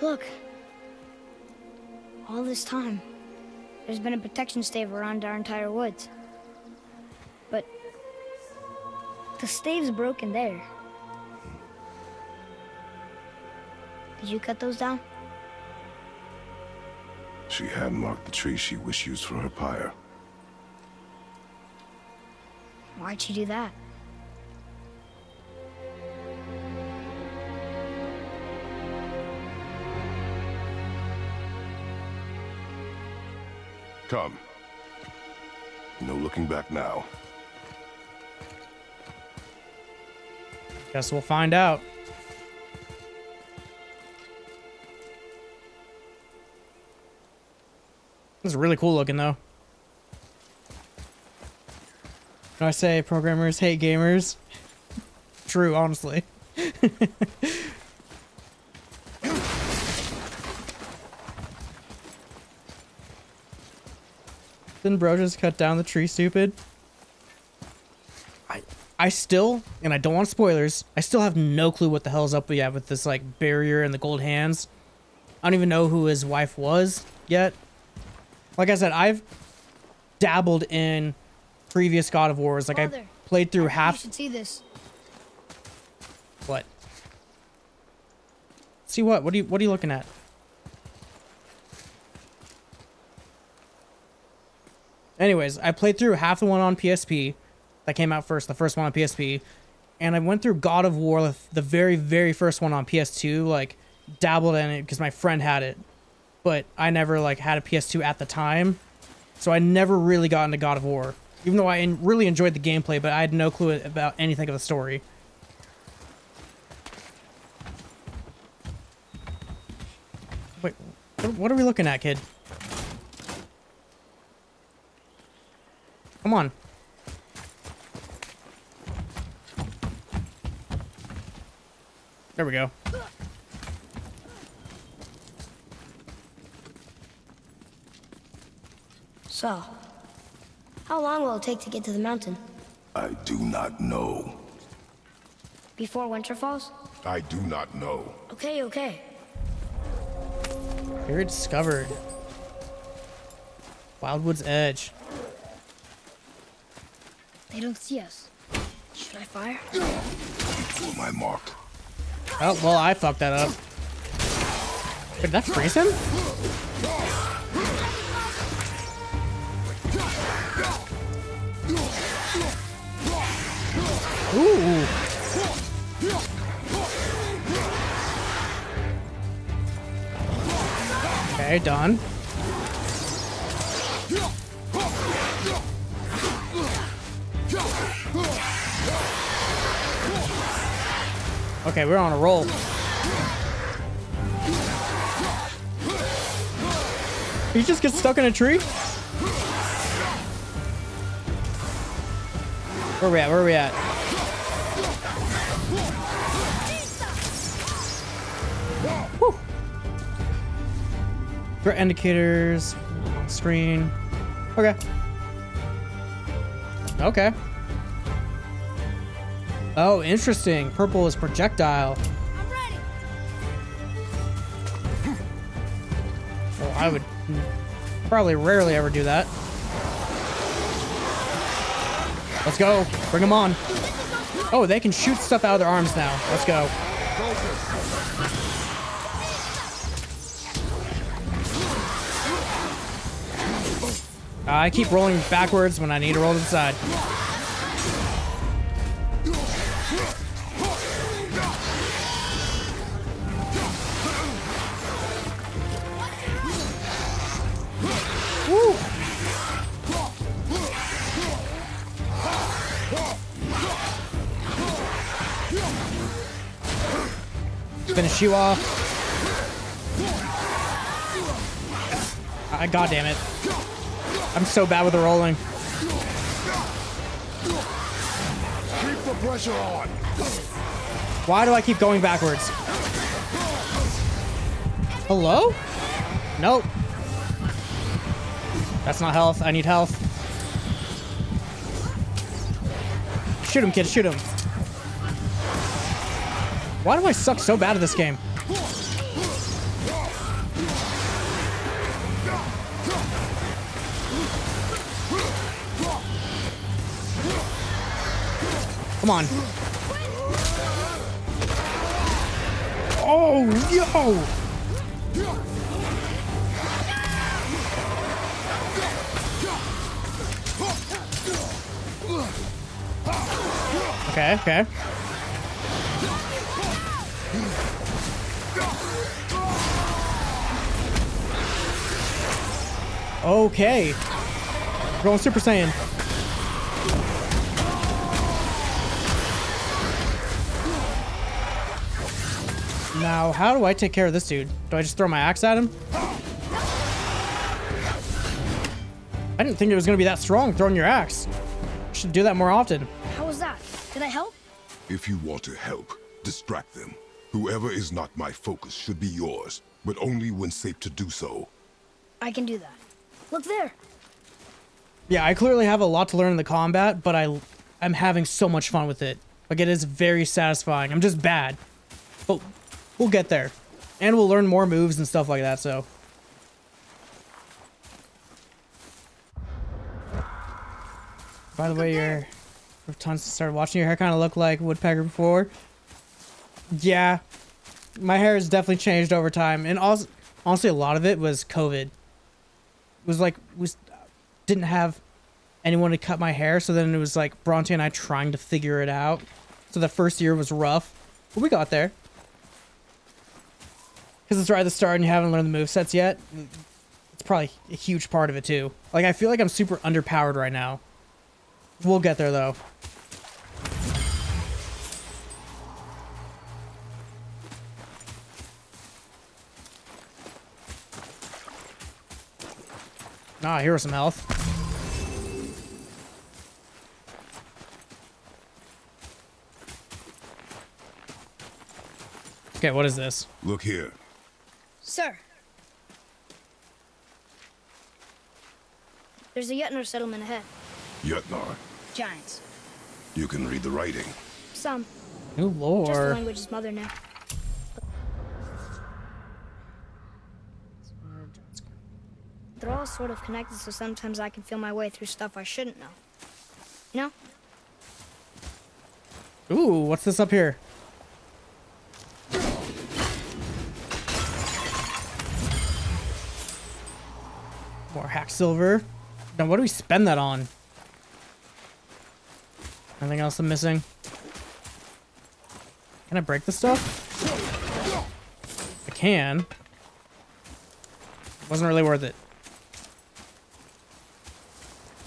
Look. All this time, there's been a protection stave around our entire woods. But the stave's broken there. Did you cut those down? She had marked the tree she wished used for her pyre. Why'd she do that? Come. No looking back now. Guess we'll find out. This is really cool looking though. When I say programmers hate gamers, true, honestly. Didn't bro just cut down the tree, stupid? I I still, and I don't want spoilers, I still have no clue what the hell's up with, yeah, with this like barrier and the gold hands. I don't even know who his wife was yet. Like I said, I've dabbled in previous God of Wars. Like Father, I played through I half. You should see this. What? See what? What are you? What are you looking at? Anyways, I played through half the one on P S P that came out first. The first one on P S P, and I went through God of War, the very, very first one on P S two. Like dabbled in it because my friend had it. But I never like had a P S two at the time, so I never really got into God of War. Even though I in really enjoyed the gameplay, but I had no clue about anything of the story. Wait, what are we looking at, kid? Come on. There we go. So, how long will it take to get to the mountain? I do not know. Before winter falls? I do not know. Okay, okay. You're discovered. Wildwood's Edge. They don't see us. Should I fire? Who am I marked? Oh, well, I fucked that up. Wait, did that freeze him? Ooh. Okay, done. Okay, we're on a roll. He just gets stuck in a tree? Where are we at? Where are we at? Threat indicators on screen. Okay. Okay. Oh, interesting. Purple is projectile. I'm ready. Well, I would probably rarely ever do that. Let's go. Bring them on. Oh, they can shoot stuff out of their arms now. Let's go. Uh, I keep rolling backwards when I need to roll to the side. Woo. Finish you off. Uh, God damn it. I'm so bad with the rolling. Keep the pressure on. Why do I keep going backwards? Hello? Nope. That's not health. I need health. Shoot him, kid. Shoot him. Why do I suck so bad at this game? Come on. Oh, yo. Okay, okay. Okay. We're going Super Saiyan. Now, how do I take care of this dude? Do I just throw my axe at him? I didn't think it was going to be that strong, throwing your axe. Should do that more often. How was that? Did I help? If you want to help, distract them. Whoever is not my focus should be yours, but only when safe to do so. I can do that. Look there. Yeah, I clearly have a lot to learn in the combat, but I, I'm having so much fun with it. Like, it is very satisfying. I'm just bad. But we'll get there, and we'll learn more moves and stuff like that, so. By the way, your tons started watching your hair kind of look like Woodpecker before. Yeah, my hair has definitely changed over time, and also, honestly, a lot of it was COVID. It was like, we didn't have anyone to cut my hair, so then it was like Bronte and I trying to figure it out. So the first year was rough, but we got there. Because it's right at the start and you haven't learned the movesets yet. It's probably a huge part of it, too. Like, I feel like I'm super underpowered right now. We'll get there, though. Ah, here's some health. Okay, what is this? Look here. Sir. There's a Yetnar settlement ahead. Yetnar? Giants. You can read the writing. Some. New lore. Just the language is mother now. They're all sort of connected, so sometimes I can feel my way through stuff I shouldn't know. You know? Ooh, what's this up here? More hack silver. Now, what do we spend that on? Anything else I'm missing? Can I break this stuff? I can. Wasn't really worth it.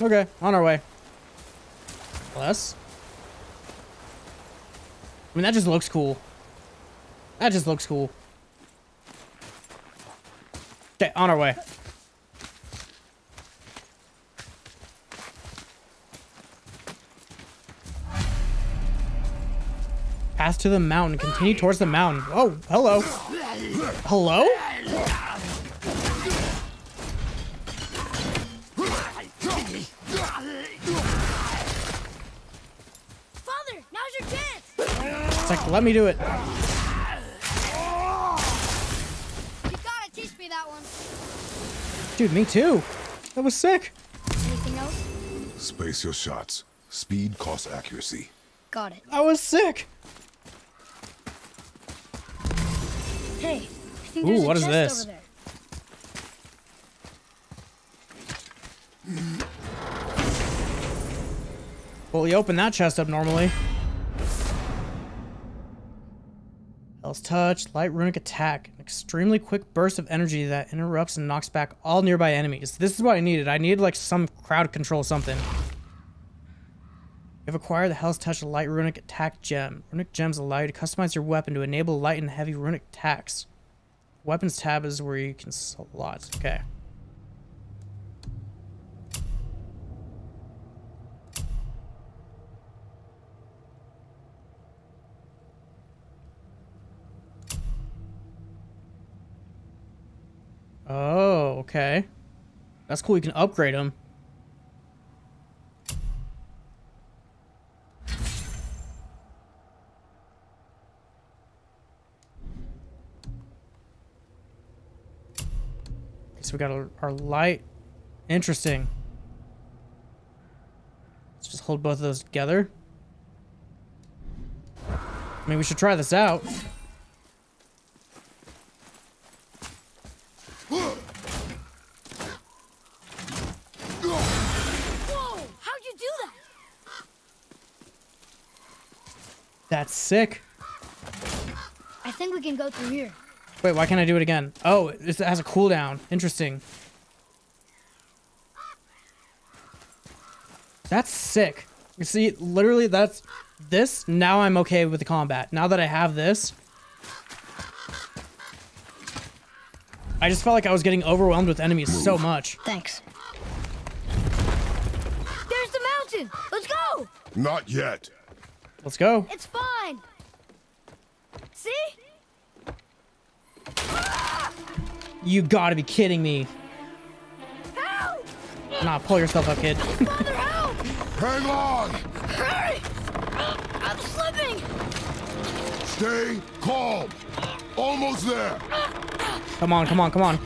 Okay, on our way. Plus, I mean, that just looks cool. That just looks cool. Okay, on our way. Pass to the mountain. Continue towards the mountain. Oh, hello. Hello? Father, now's your chance. It's like, let me do it. You gotta teach me that one. Dude, me too. That was sick. Anything else? Space your shots. Speed costs accuracy. Got it. I was sick. Hey, I think Ooh, what is this? Well, you open that chest up normally. Hell's Touch, light runic attack, an extremely quick burst of energy that interrupts and knocks back all nearby enemies. This is what I needed. I needed like some crowd control something. You've acquired the Hell's Touch Light Runic Attack Gem. Runic gems allow you to customize your weapon to enable light and heavy runic attacks. Weapons tab is where you can slot. Okay. Okay. That's cool. You can upgrade them. So we got our, our light. Interesting. Let's just hold both of those together. I mean, we should try this out. Whoa! How'd you do that? That's sick. I think we can go through here. Wait, why can't I do it again? Oh, it has a cooldown. Interesting. That's sick. You see, literally, that's this. Now I'm okay with the combat. Now that I have this, I just felt like I was getting overwhelmed with enemies so much. Thanks. There's the mountain. Let's go. Not yet. Let's go. It's fine. See? You gotta be kidding me. Help! Nah, pull yourself up, kid. Father, help! Hang on! Hurry! I'm slipping! Stay calm! Almost there! Come on, come on, come on.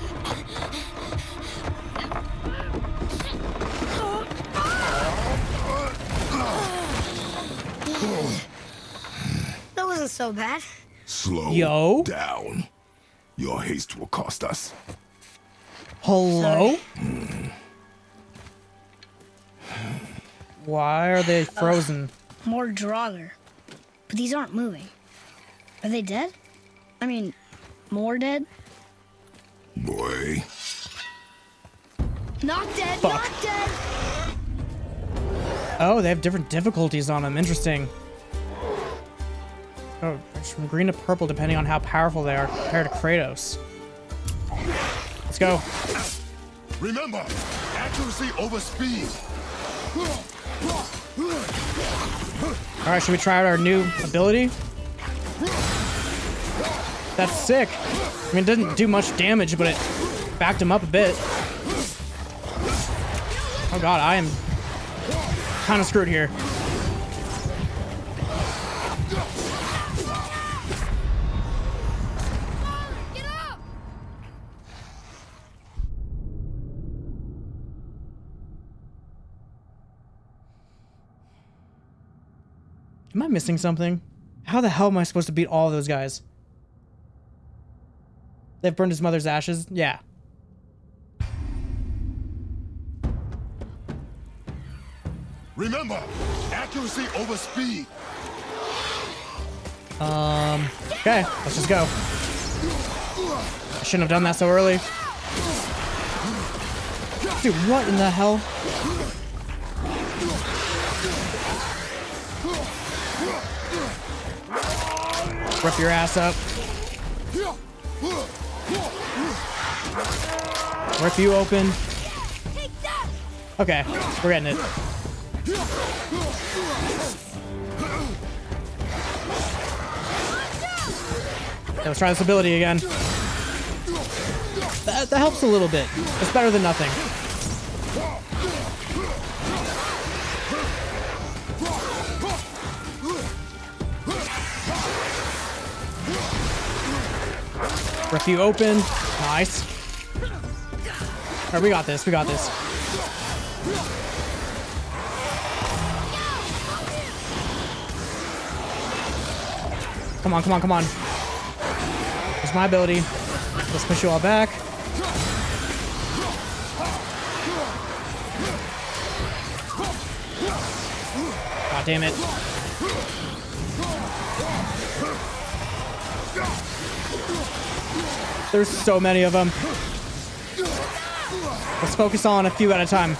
That wasn't so bad. Slow Yo. down. Your haste will cost us. Hello? Mm. Why are they frozen? Uh, more Draugr. But these aren't moving. Are they dead? I mean, more dead? Boy. Not dead, Fuck. not dead! Oh, they have different difficulties on them. Interesting. Oh, it's from green to purple, depending on how powerful they are compared to Kratos. Let's go. Remember, accuracy over speed. All right, should we try out our new ability? That's sick. I mean, it didn't do much damage, but it backed him up a bit. Oh God, I am kind of screwed here. Am I missing something? How the hell am I supposed to beat all those guys? They've burned his mother's ashes? Yeah. Remember, accuracy over speed. Um, okay, let's just go. I shouldn't have done that so early. Dude, what in the hell? Rip your ass up. Rip you open. Okay, we're getting it. Okay, let's try this ability again. That, that helps a little bit. It's better than nothing. Rip you open. Nice. All right, we got this. We got this. Come on, come on, come on. There's my ability. Let's push you all back. God damn it. There's so many of them. Let's focus on a few at a time.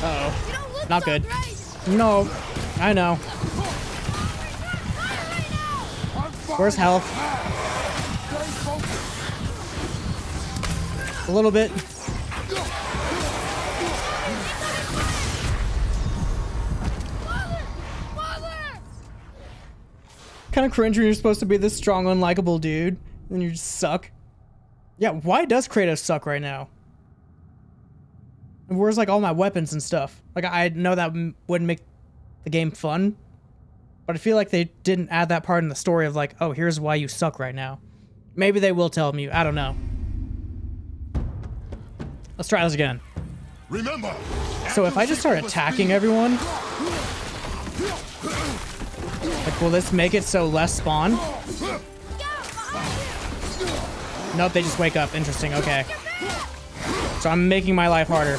Uh-oh. Not good. No. I know. Where's health? A little bit. Kind of cringe when you're supposed to be this strong, unlikable dude, and you just suck. Yeah, why does Kratos suck right now? And where's, like, all my weapons and stuff? Like, I know that wouldn't make the game fun, but I feel like they didn't add that part in the story of, like, oh, here's why you suck right now. Maybe they will tell me. I don't know. Let's try this again. Remember, so if I just start attacking everyone, like, will this make it so less spawn? Nope, they just wake up. Interesting, okay. So I'm making my life harder.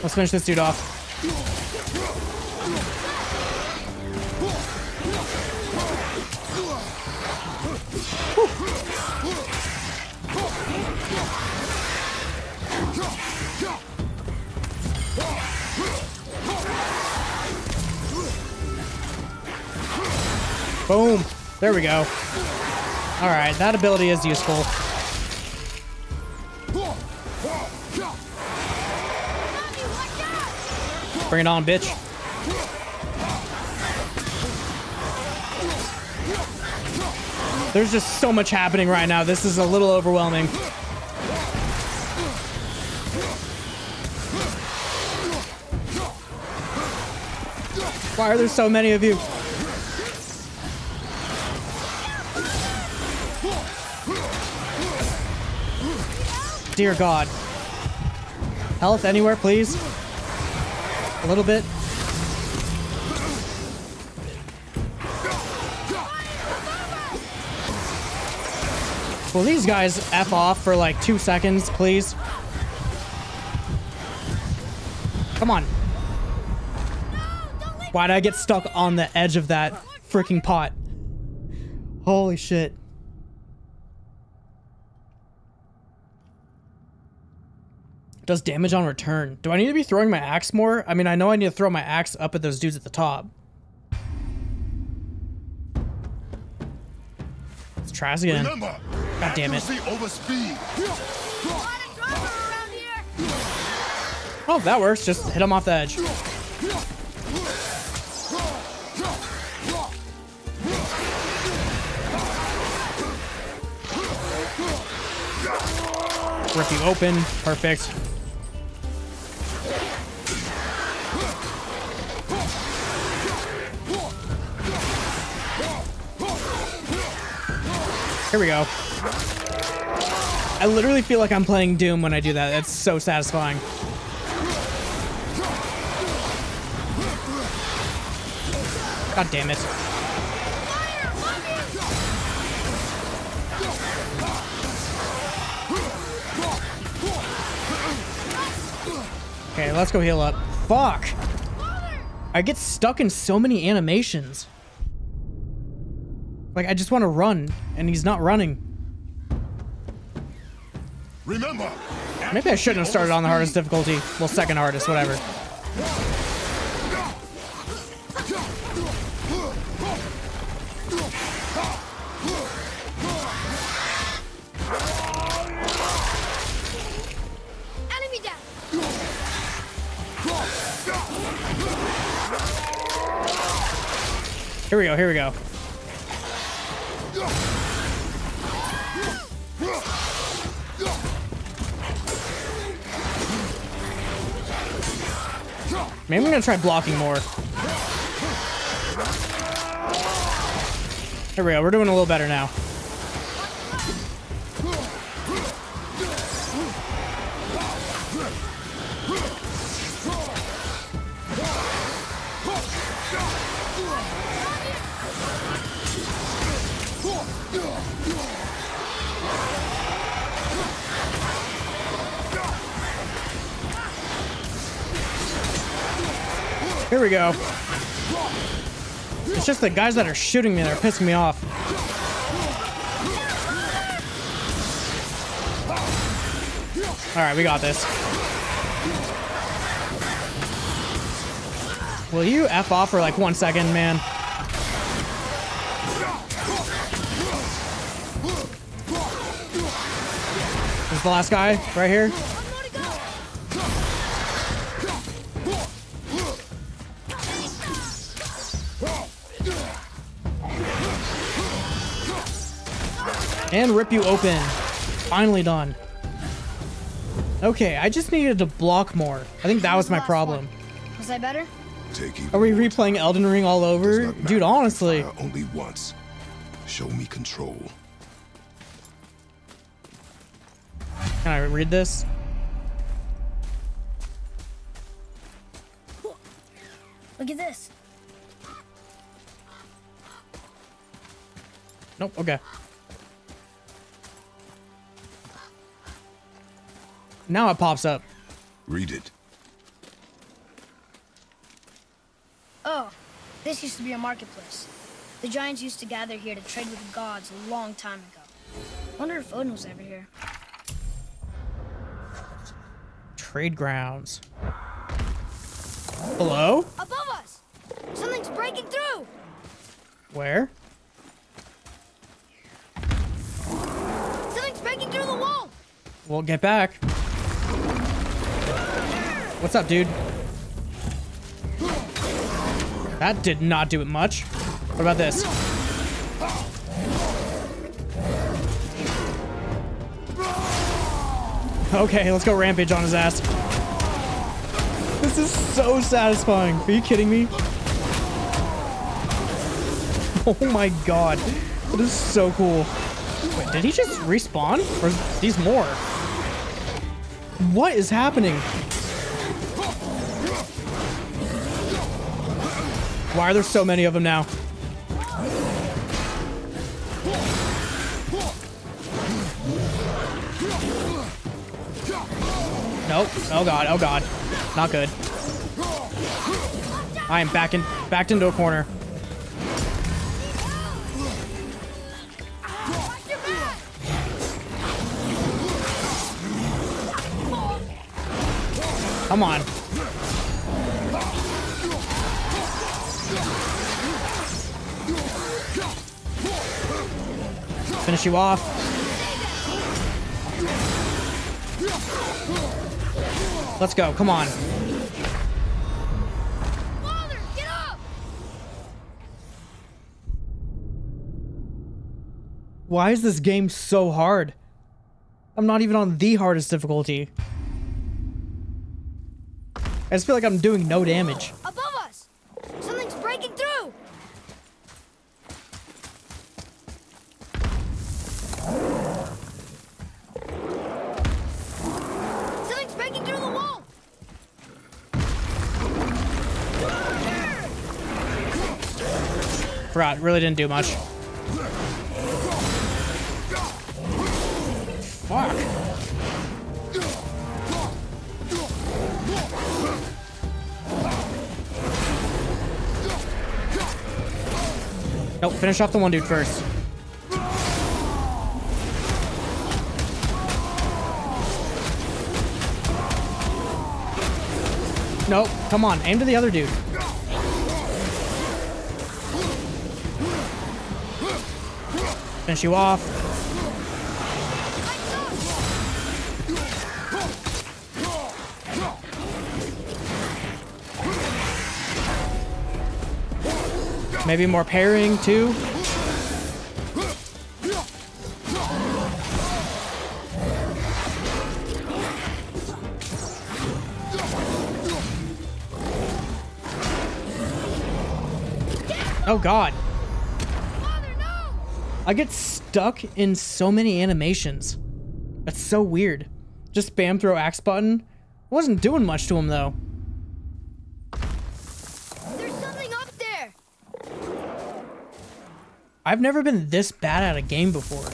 Let's finish this dude off. Boom. There we go. All right, that ability is useful. Bring it on, bitch. There's just so much happening right now. This is a little overwhelming. Why are there so many of you? Dear God. Health anywhere, please. A little bit. Will these guys F off for like two seconds, please? Come on. Why did I get stuck on the edge of that freaking pot? Holy shit. Does damage on return. Do I need to be throwing my axe more? I mean, I know I need to throw my axe up at those dudes at the top. Let's try this again. Remember, God damn it. Oh, that works. Just hit him off the edge. Rip you open. Perfect. Here we go. I literally feel like I'm playing Doom when I do that. That's so satisfying. God damn it. Okay, let's go heal up. Fuck! I get stuck in so many animations. Like, I just want to run, and he's not running. Remember, maybe I shouldn't have started on the hardest difficulty. Well, second hardest, whatever. Enemy down. Here we go, here we go. Maybe I'm gonna try blocking more. Here we go, we're doing a little better now. Here we go. It's just the guys that are shooting me that are pissing me off. All right, we got this. Will you F off for like one second, man? This is the last guy right here. And rip you open. Finally done. Okay, I just needed to block more. I think that was my problem. Was that better? Are we replaying Elden Ring all over? Dude, honestly. Only once. Show me control. Can I read this? Look at this. Nope, okay. Now it pops up. Read it. Oh, this used to be a marketplace. The giants used to gather here to trade with the gods a long time ago. Wonder if Odin was ever here. Trade grounds. Hello? Above us! Something's breaking through! Where? Something's breaking through the wall! We'll get back. What's up, dude? That did not do it much. What about this? Okay, let's go rampage on his ass. This is so satisfying. Are you kidding me? Oh my god. This is so cool. Wait, did he just respawn? Or is these more? What is happening? Why are there so many of them now? Nope. Oh god, oh god. Not good. I am back in, backed into a corner. Come on. Finish you off. Let's go. Come on. Father, get up! Why is this game so hard? I'm not even on the hardest difficulty. I just feel like I'm doing no damage. Above us! Something's breaking through! Something's breaking through the wall! Forgot, really didn't do much. Fuck. Nope, finish off the one dude first. Nope, come on, aim to the other dude. Finish you off. Maybe more parrying too. Oh god. Father, no! I get stuck in so many animations. That's so weird. Just spam throw axe button. Wasn't doing much to him though. There's something up there. I've never been this bad at a game before.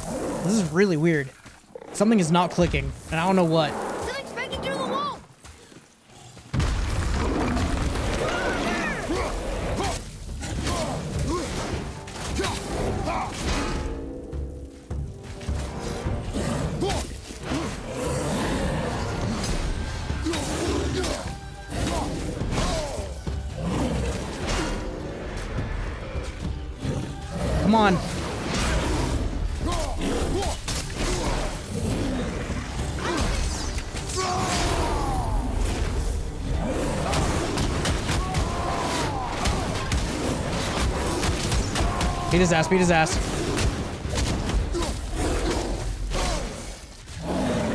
This is really weird. Something is not clicking, and I don't know what. Something's breaking through the wall. Come on. Beat his ass, beat his ass.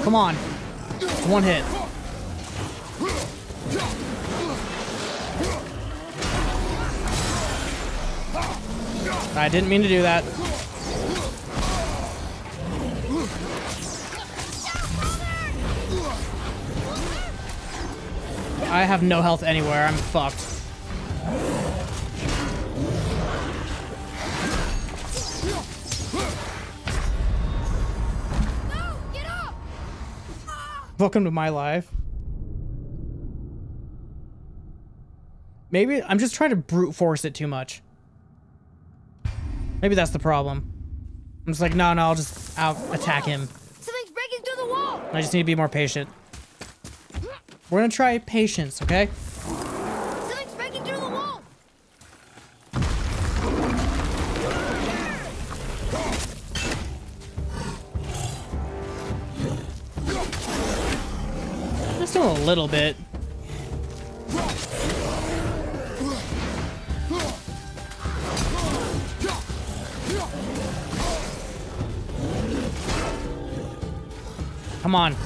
Come on. It's one hit. I didn't mean to do that. I have no health anywhere. I'm fucked. No, get up. Welcome to my life. Maybe I'm just trying to brute force it too much. Maybe that's the problem. I'm just like, no, no, I'll just out attack him. Something's breaking through the wall. I just need to be more patient. We're gonna try patience, okay? Something's breaking through the wall. Just a little bit. Come on. This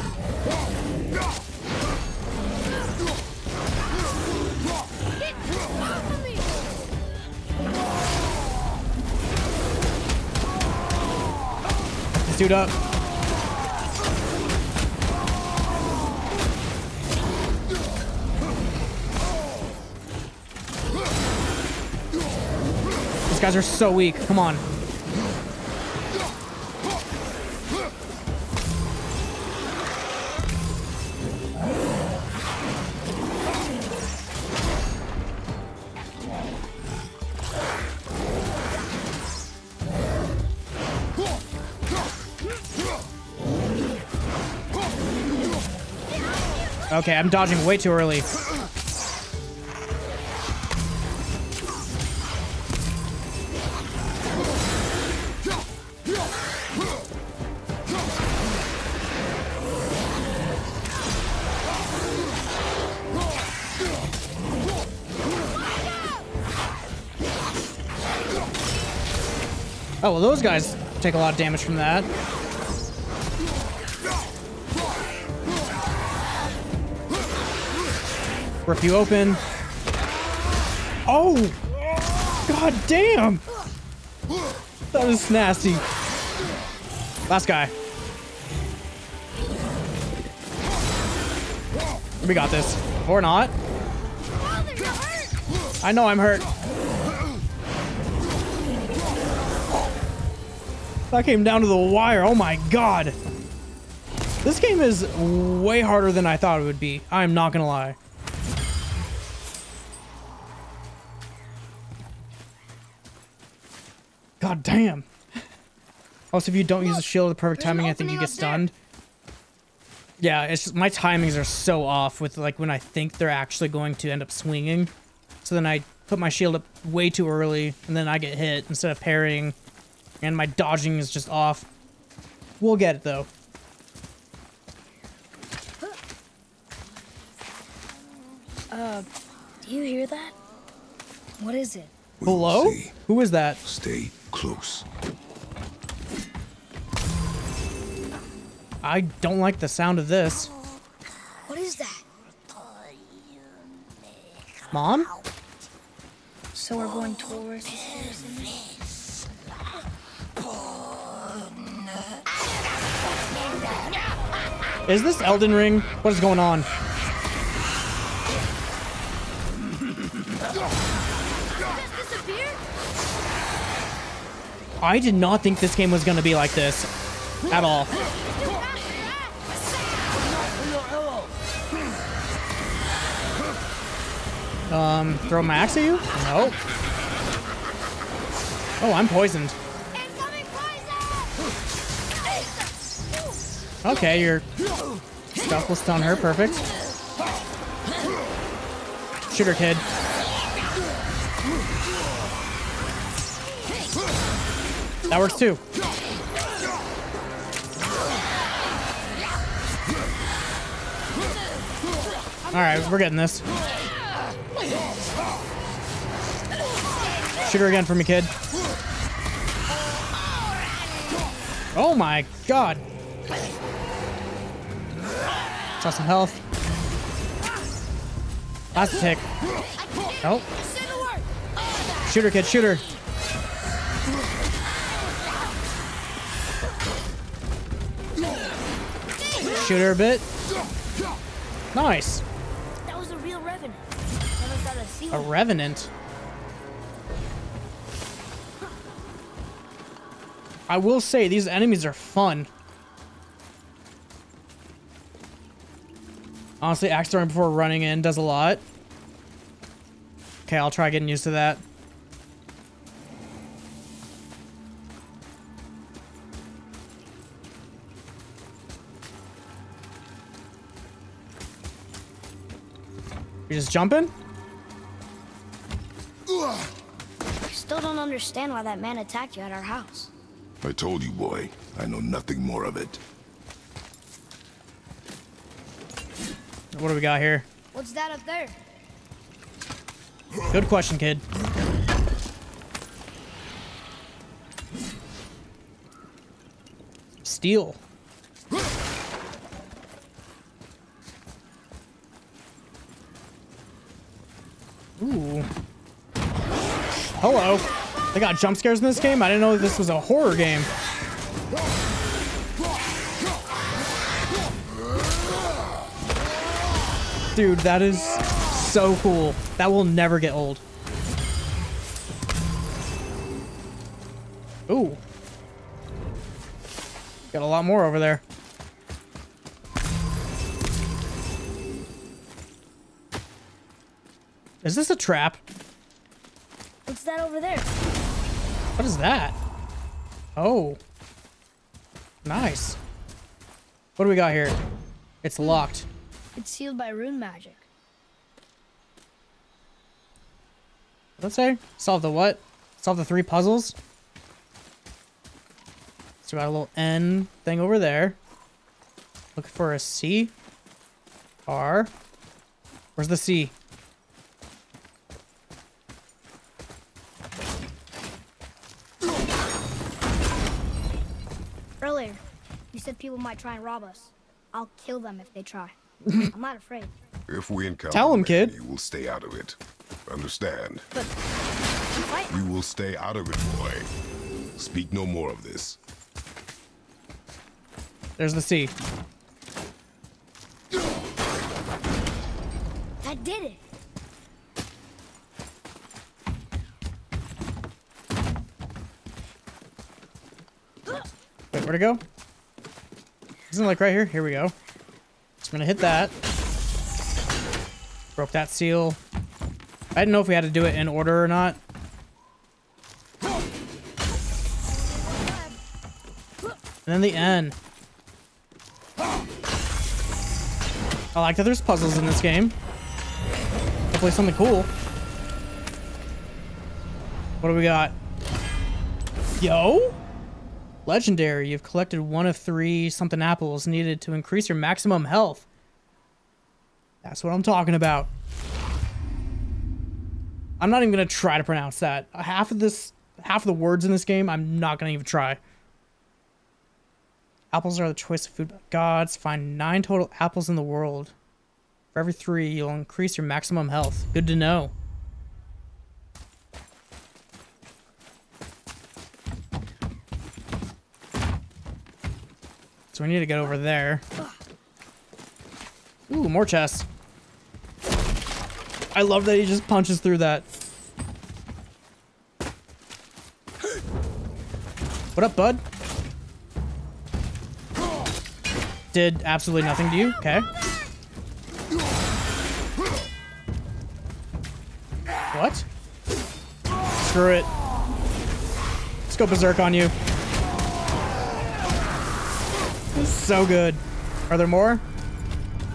dude up. These guys are so weak. Come on. Okay, I'm dodging way too early. Oh, well, those guys take a lot of damage from that. Rip you open. Oh! God damn! That is nasty. Last guy. We got this. Or not. I know I'm hurt. That came down to the wire. Oh my god. This game is way harder than I thought it would be. I'm not gonna lie. God damn. Also, if you don't use the shield at the perfect timing, I think you get stunned. Yeah, it's just my timings are so off with like when I think they're actually going to end up swinging. So then I put my shield up way too early and then I get hit instead of parrying. And my dodging is just off. We'll get it though. Uh, do you hear that? What is it? Hello? Who is that? Stay close. I don't like the sound of this. What is that? Mom? So we're going towards this. Is this Elden Ring? What is going on? I did not think this game was going to be like this at all. Um, throw my axe at you? No. Oh, I'm poisoned. Okay, your stuff will stun her. Perfect. Shoot her, kid. That works too. Alright, we're getting this. Shoot her again for me, kid. Oh my god. Draw some health. Last attack. Nope. Shooter, kid, shooter. Shooter a bit. Nice. That was a real revenant. A revenant. I will say these enemies are fun. Honestly, axe throwing before running in does a lot. Okay, I'll try getting used to that. You're just jumping? I still don't understand why that man attacked you at our house. I told you, boy. I know nothing more of it. What do we got here? What's that up there? Good question, kid. Steel. Ooh. Hello. They got jump scares in this game? I didn't know this was a horror game. Dude, that is so cool. That will never get old. Ooh. Got a lot more over there. Is this a trap? What's that over there? What is that? Oh. Nice. What do we got here? It's locked. It's sealed by rune magic. Let's say solve the what? Solve the three puzzles. So we got a little N thing over there. Look for a C. R. Where's the C? Earlier, you said people might try and rob us. I'll kill them if they try. I'm not afraid. If we encounter Tell him, kid. You will stay out of it. Understand? But what? You will stay out of it, boy. Speak no more of this. There's the sea. I did it. Wait, where to go? Isn't it like right here? Here we go. I'm gonna hit that. Broke that seal. I didn't know if we had to do it in order or not. And then the N. I like that there's puzzles in this game. Hopefully something cool. What do we got? Yo? Legendary, you've collected one of three something apples needed to increase your maximum health. That's what I'm talking about. I'm not even gonna try to pronounce that. Half of this, half of the words in this game, I'm not gonna even try. Apples are the choice of food by gods. Find nine total apples in the world. For every three, you'll increase your maximum health. Good to know. So we need to get over there. Ooh, more chests. I love that he just punches through that. What up, bud? Did absolutely nothing to you? Okay. What? Screw it. Let's go berserk on you. So good. Are there more?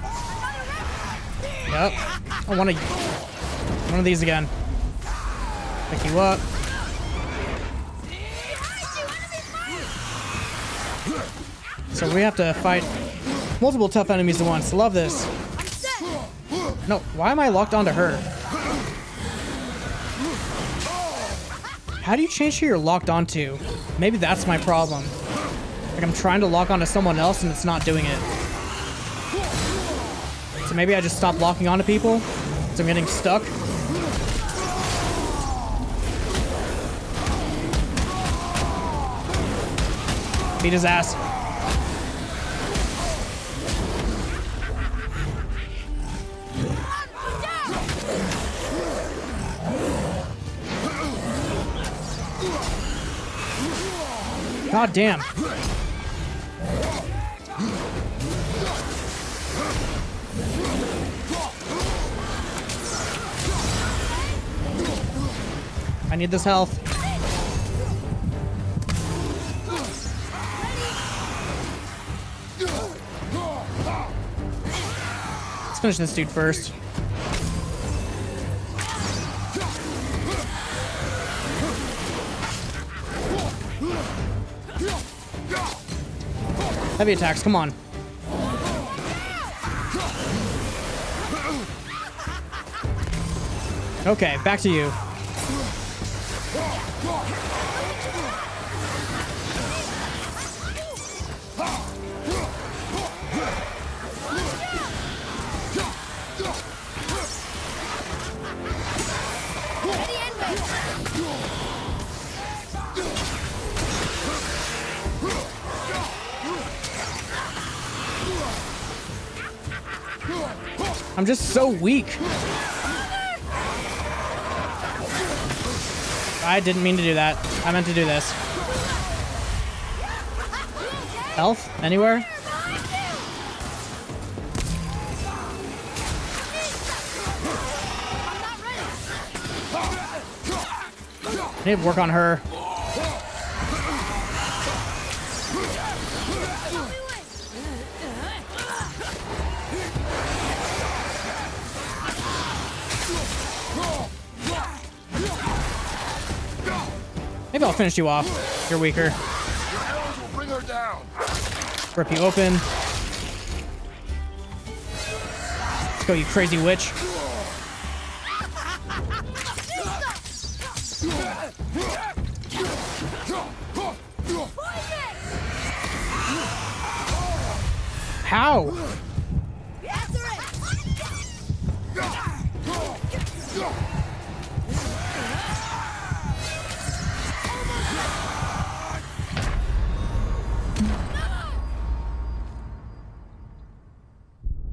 Yep. I want to one of these again. Pick you up. So we have to fight multiple tough enemies at once. Love this. No, why am I locked onto her? How do you change who you're locked onto? Maybe that's my problem. Like I'm trying to lock onto someone else and it's not doing it. maybe I just stopped locking onto people because I'm getting stuck. Beat his ass. God damn. I need this health. Let's finish this dude first. Heavy attacks, come on. Okay, back to you. I'm just so weak. I didn't mean to do that. I meant to do this. Health? Anywhere? I need to work on her. Maybe I'll finish you off. You're weaker. Your arrows will bring her down. Rip you open. Let's go, you crazy witch. How?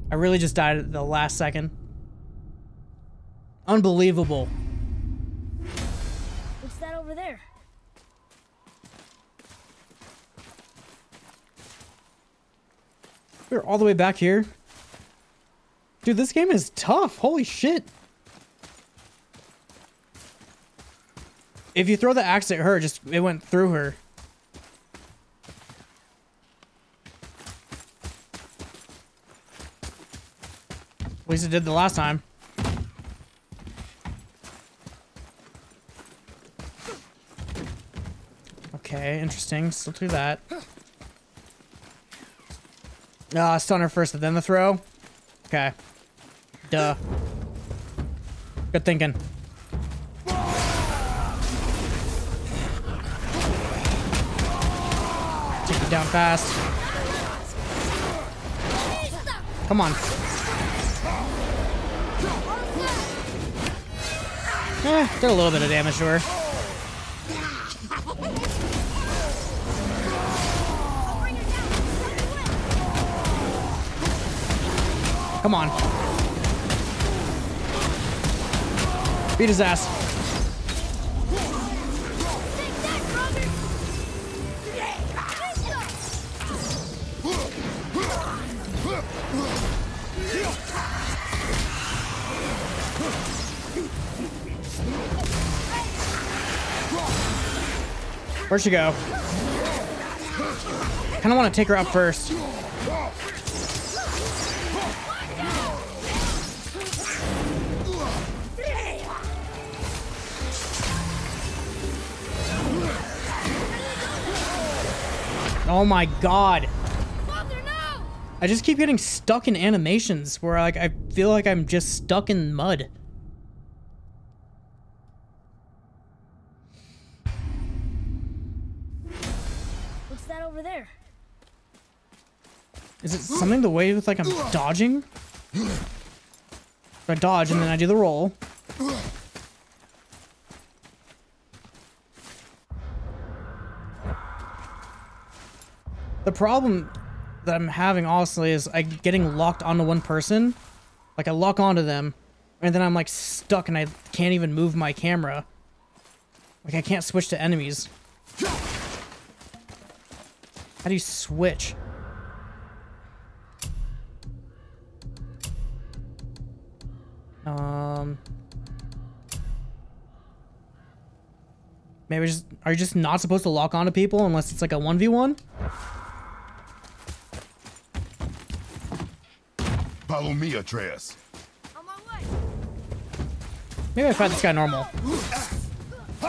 I really just died at the last second. Unbelievable. What's that over there? We're all the way back here. Dude, this game is tough. Holy shit. If you throw the axe at her, just it went through her. At least it did the last time. Okay, interesting. Still do that. Ah, stun her first and then the throw. Okay. Duh. Good thinking. Take it down fast. Come on. Eh, did a little bit of damage to her. Come on. Beat his ass. Where'd she go? Kind of want to take her out first. Oh my god! I just keep getting stuck in animations where like I feel like I'm just stuck in mud. Is it something the way with like I'm dodging? I dodge and then I do the roll. The problem that I'm having, honestly, is I'm getting locked onto one person. Like, I lock onto them, and then I'm, like, stuck, and I can't even move my camera. Like, I can't switch to enemies. How do you switch? Um... Maybe just... Are you just not supposed to lock onto people unless it's, like, a one v one? Follow me, Atreus. On my way. Maybe I fight this guy normal.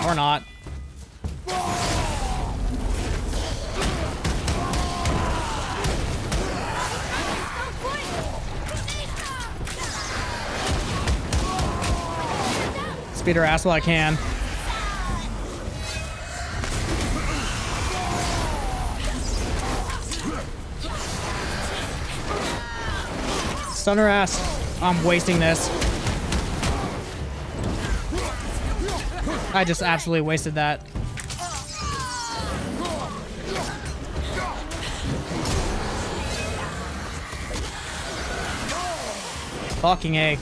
Or not. Speed her ass while I can. Stun her ass. I'm wasting this. I just absolutely wasted that. Fucking A.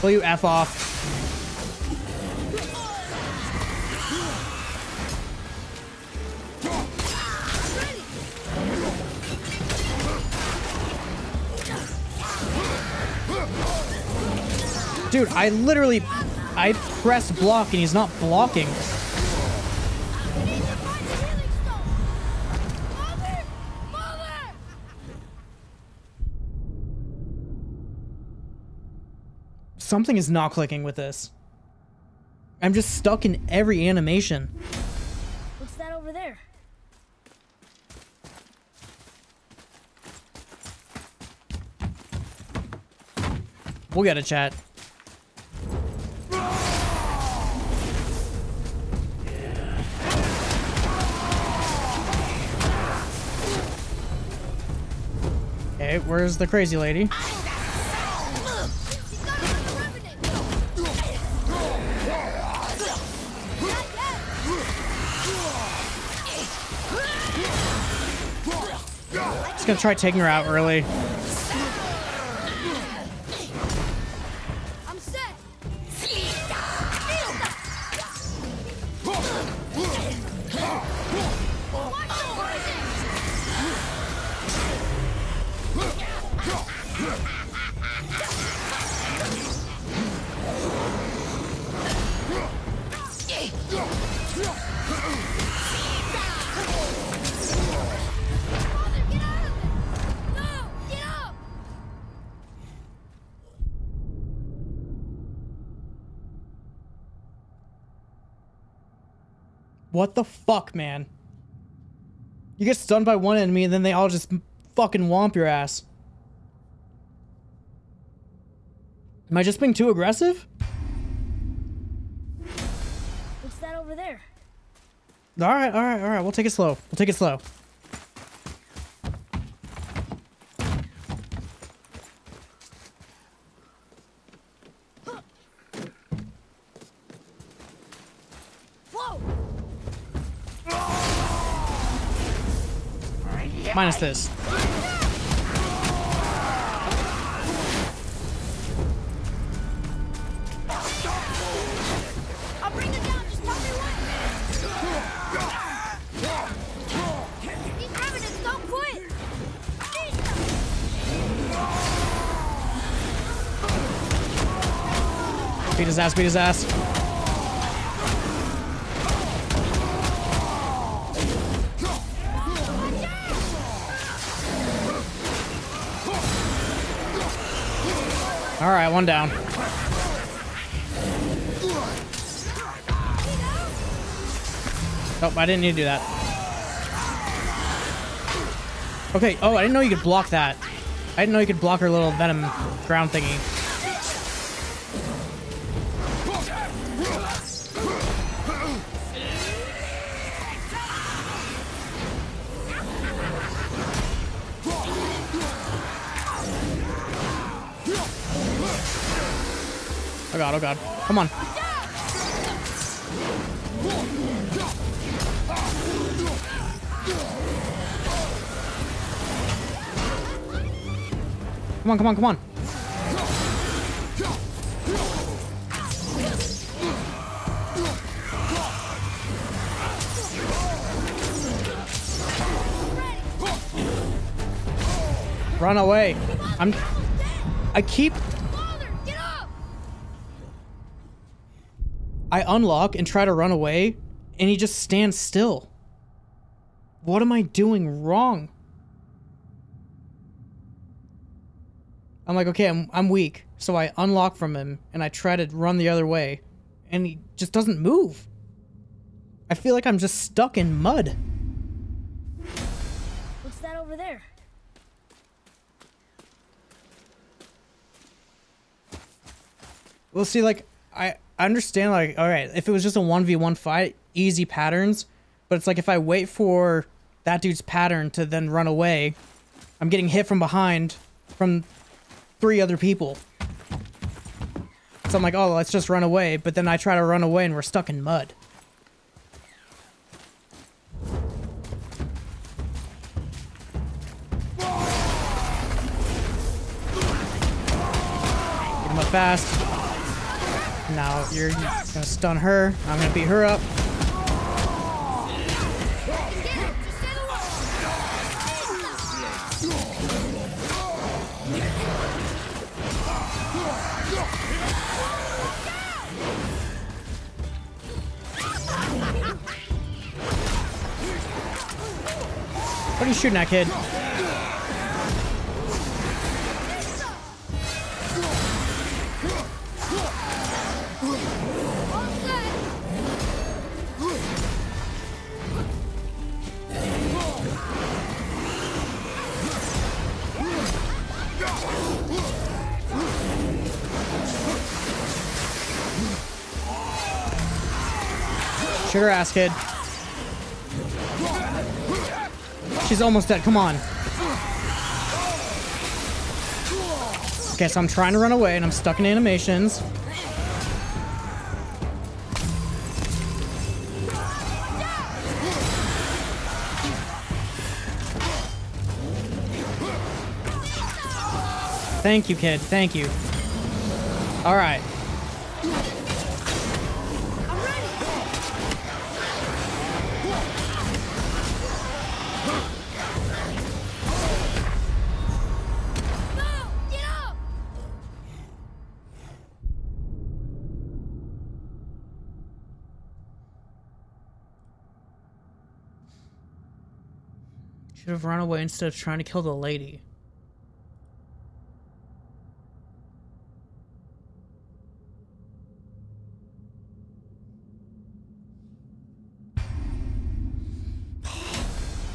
Will you F off? Dude, I literally, I press block and he's not blocking. Something is not clicking with this. I'm just stuck in every animation. What's that over there? We'll get a chat. Okay, where's the crazy lady? Just gonna try taking her out early. What the fuck, man? You get stunned by one enemy and then they all just fucking womp your ass. Am I just being too aggressive? What's that over there? Alright, alright, alright. We'll take it slow. We'll take it slow. Minus this. I'll bring it down, just tell me what. He's grabbing us, don't quit. Beat his ass, beat his ass. All right, one down. Nope, I didn't need to do that. Okay, oh, I didn't know you could block that. I didn't know you could block her little venom ground thingy. Oh god, oh god. Come on. Come on, come on, come on. Run away. I'm I keep I unlock and try to run away, and he just stands still. What am I doing wrong? I'm like, okay, I'm, I'm weak. So I unlock from him, and I try to run the other way, and he just doesn't move. I feel like I'm just stuck in mud. What's that over there? Well, see, like, I... I understand, like, all right, if it was just a one v one fight, easy patterns, but it's like if I wait for that dude's pattern to then run away, I'm getting hit from behind from three other people. So I'm like, oh, let's just run away, but then I try to run away and we're stuck in mud. Get him up fast. Now you're gonna stun her. I'm gonna beat her up. What are you shooting at, kid? Shoot her ass, kid. She's almost dead. Come on. Okay, so I'm trying to run away and I'm stuck in animations. Thank you, kid. Thank you. All right. Should have run away instead of trying to kill the lady.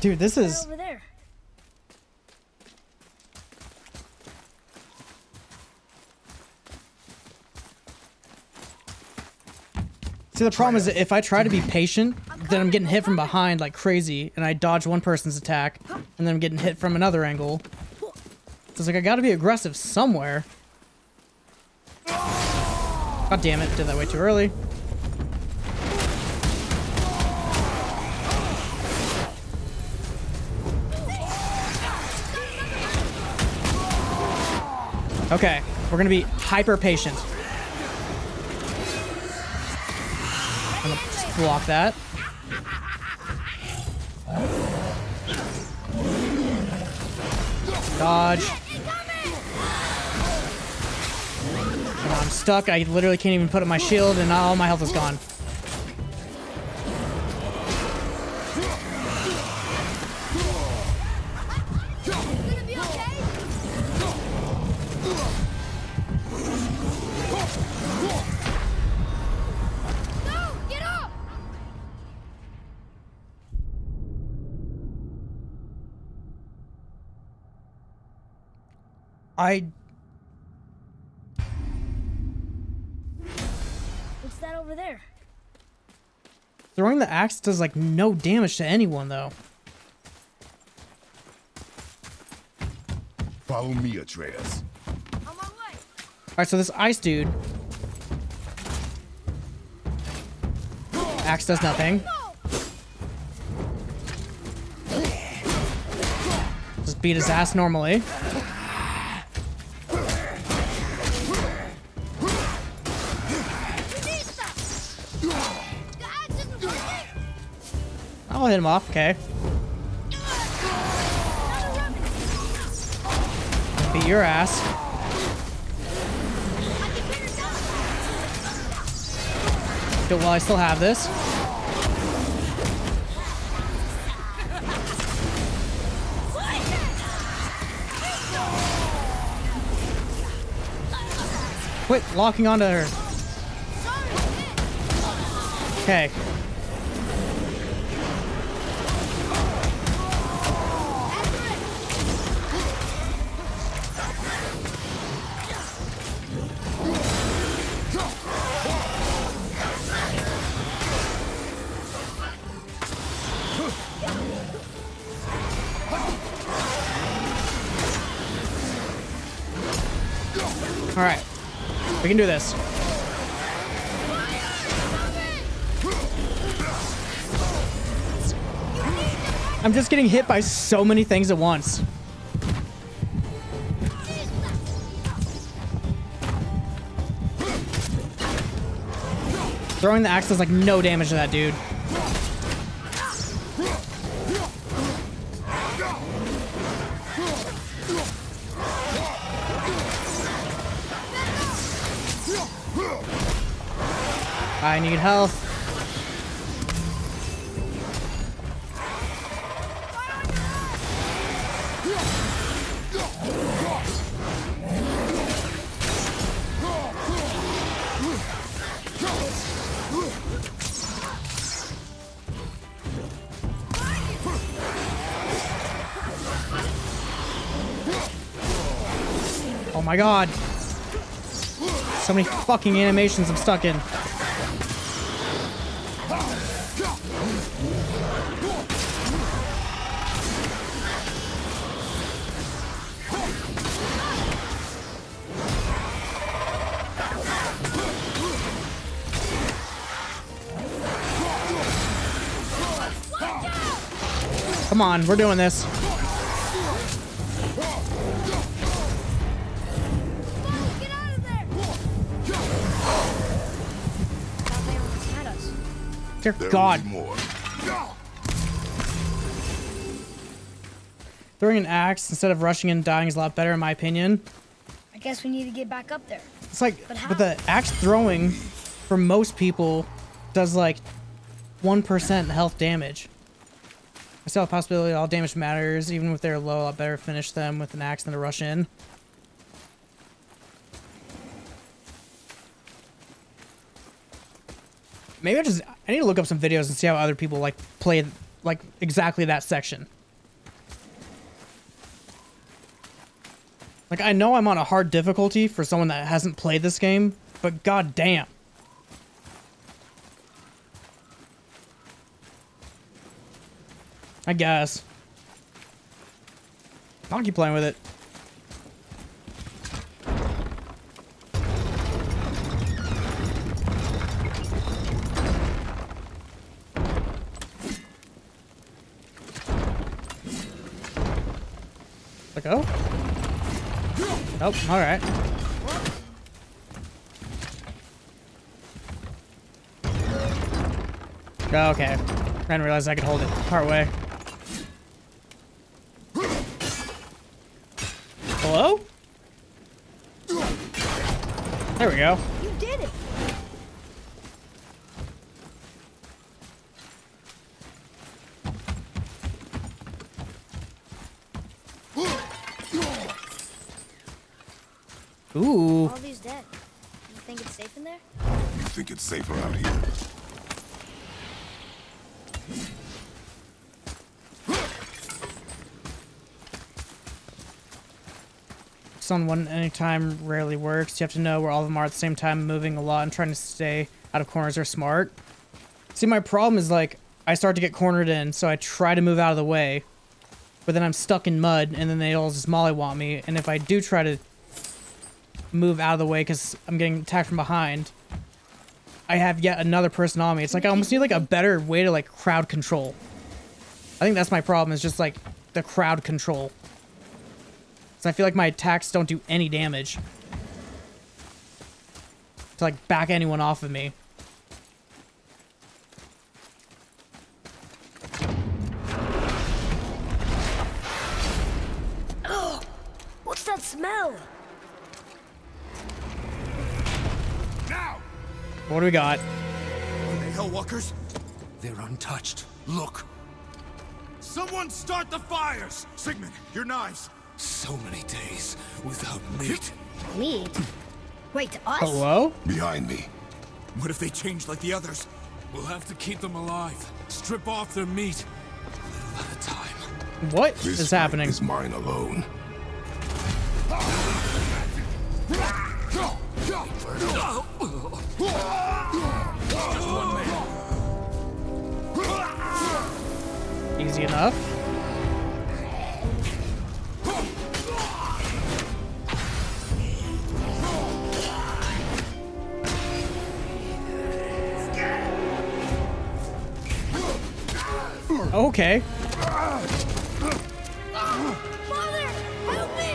Dude, this is over there. See, the problem is if I try to be patient, then I'm getting hit from behind like crazy, and I dodge one person's attack, and then I'm getting hit from another angle. So it's like I gotta be aggressive somewhere. God damn it, did that way too early. Okay, we're gonna be hyper patient. I'm gonna just block that. Dodge. And I'm stuck. I literally can't even put up my shield, and all my health is gone. I... What's that over there? Throwing the axe does like no damage to anyone though. Follow me, Atreus. On my way. All right, so this ice dude axe does nothing. Just beat his ass normally. I'll hit him off, okay. Beat your ass. Do it while I still have this. Quit locking onto her. Okay. Alright, we can do this. I'm just getting hit by so many things at once. Throwing the axe does like no damage to that dude. I need health. Oh my god. So many fucking animations I'm stuck in. Come on, we're doing this. Dear God. Throwing an axe instead of rushing and dying is a lot better in my opinion. I guess we need to get back up there. It's like, but, but the axe throwing for most people does like one percent health damage. I still have a possibility all damage matters, even if they're low, I'll better finish them with an axe than to rush in. Maybe I just, I need to look up some videos and see how other people like play like exactly that section. Like I know I'm on a hard difficulty for someone that hasn't played this game, but goddamn. I guess. I'll keep playing with it. Let go? Nope, alright. Okay. I didn't realize I could hold it part way. Hello? There we go. You did it. Ooh. All these dead. You think it's safe in there? You think it's safer out here? On one any time rarely works. You have to know where all of them are at the same time, moving a lot and trying to stay out of corners are smart. See, my problem is like I start to get cornered in, so I try to move out of the way, but then I'm stuck in mud and then they all just mollywop me, and if I do try to move out of the way because I'm getting attacked from behind, I have yet another person on me. It's like I almost need like a better way to like crowd control. I think that's my problem, is just like the crowd control. So I feel like my attacks don't do any damage to like back anyone off of me. Oh, what's that smell? Now. What do we got? Are they hellwalkers? They're untouched. Look. Someone start the fires! Sigmund, your knives! So many days without meat. Meat? Wait, us? Hello? Behind me. What if they change like the others? We'll have to keep them alive. Strip off their meat. A little at a time. What this is happening? This is mine alone. Just one man. Easy enough. Okay. Father, help me.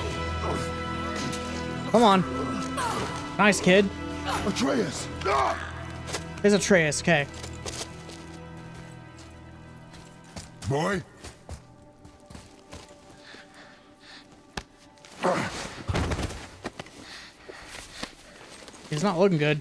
Come on. Nice, kid. Atreus. There's Atreus, okay. Boy. He's not looking good.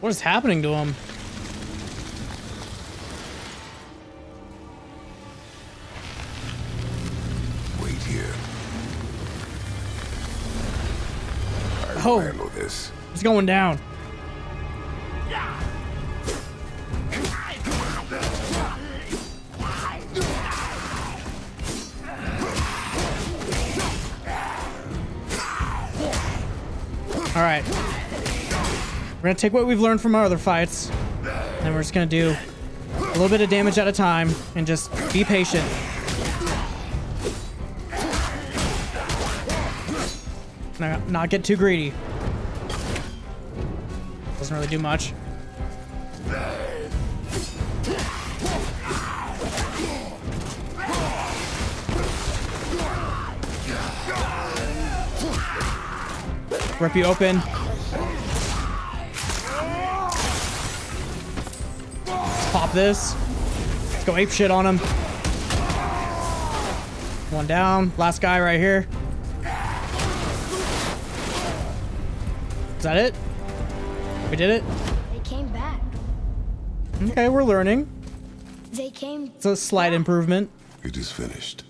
What's happening to him? Wait here. I oh. handle this. It's going down. All right. We're gonna take what we've learned from our other fights, and we're just gonna do a little bit of damage at a time and just be patient. Not, not get too greedy. Doesn't really do much. Rip you open. Pop this. Let's go apeshit on him. One down. Last guy right here. Is that it? We did it? They came back. Okay, we're learning. They came. It's a slight back. improvement. It is finished.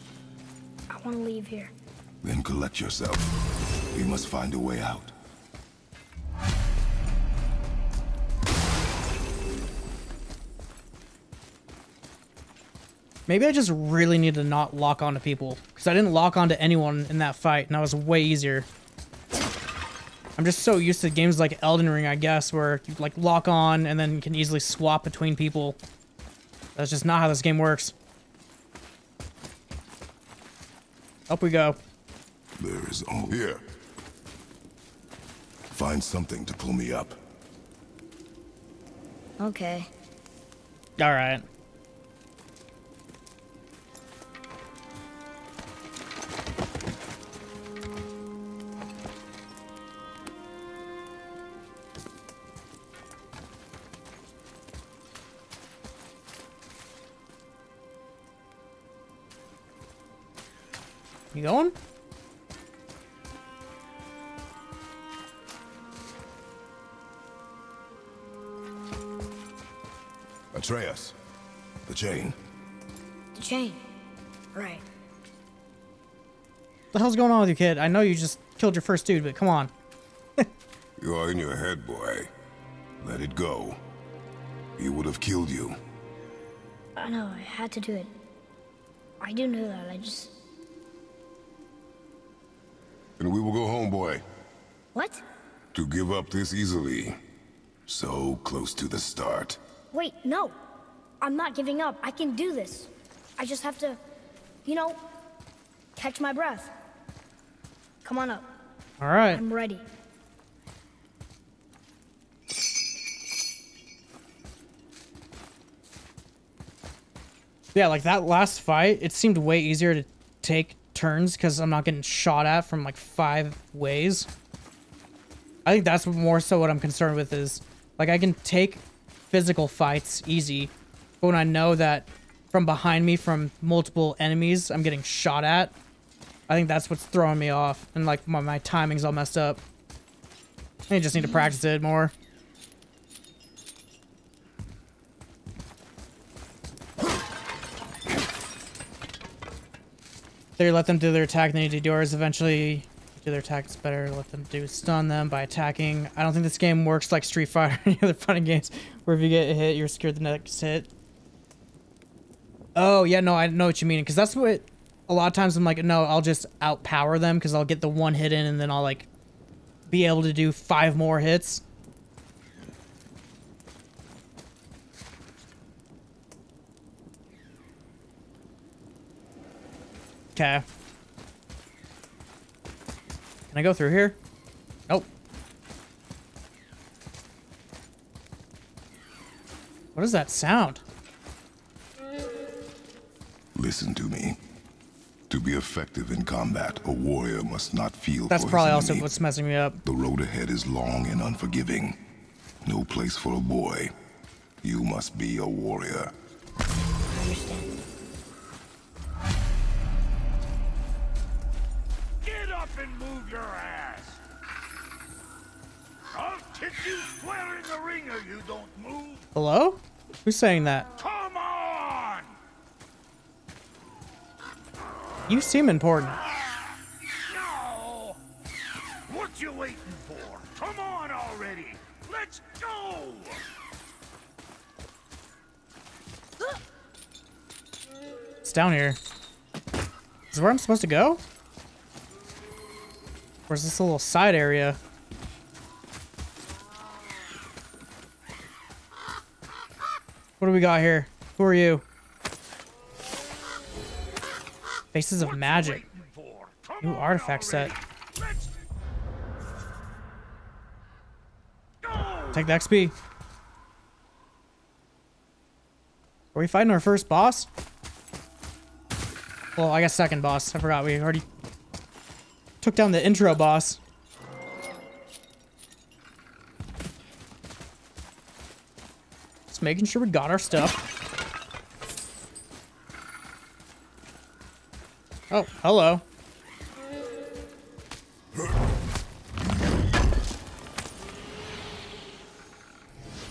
I want to leave here. Then collect yourself. We must find a way out. Maybe I just really need to not lock onto people, because I didn't lock onto anyone in that fight, and that was way easier. I'm just so used to games like Elden Ring, I guess, where you like lock on and then you can easily swap between people. That's just not how this game works. Up we go. There is all here. Find something to pull me up. Okay. All right. You going? Atreus. The chain. The chain. Right. The hell's going on with you, kid? I know you just killed your first dude, but come on. You're in your head, boy. Let it go. He would have killed you. I know, I had to do it. I do know that, I just... And we will go home, boy. What? To give up this easily. So close to the start. Wait, no. I'm not giving up. I can do this. I just have to, you know, catch my breath. Come on up. All right. I'm ready. Yeah, like that last fight, it seemed way easier to take turns because I'm not getting shot at from like five ways. I think that's more so what I'm concerned with is, like, I can take physical fights easy, but when I know that from behind me from multiple enemies I'm getting shot at, I think that's what's throwing me off. And, like, my, my timing's all messed up. I just need to practice it more. They let them do their attack, then you do yours. Eventually, do their attacks better. Let them do stun them by attacking. I don't think this game works like Street Fighter or any other fighting games, where if you get hit, you're scared the next hit. Oh, yeah, no, I know what you mean. Because that's what... A lot of times I'm like, no, I'll just outpower them because I'll get the one hit in and then I'll, like, be able to do five more hits. Okay. Can I go through here? Nope. What is that sound? Listen to me. To be effective in combat, a warrior must not feel That's for probably his also enemy. What's messing me up. The road ahead is long and unforgiving. No place for a boy. You must be a warrior. I understand. Get up and move your ass! I'll kick you square in the ring or you don't move! Hello? Who's saying that? Come on! You seem important. No! What you waiting for? Come on already! Let's go! It's down here. Is this where I'm supposed to go? Or is this a little side area? What do we got here? Who are you? Faces of Magic. New artifact set. Take the X P. Are we fighting our first boss? Well, I guess second boss. I forgot. We already took down the intro boss. Just making sure we got our stuff. Oh, hello.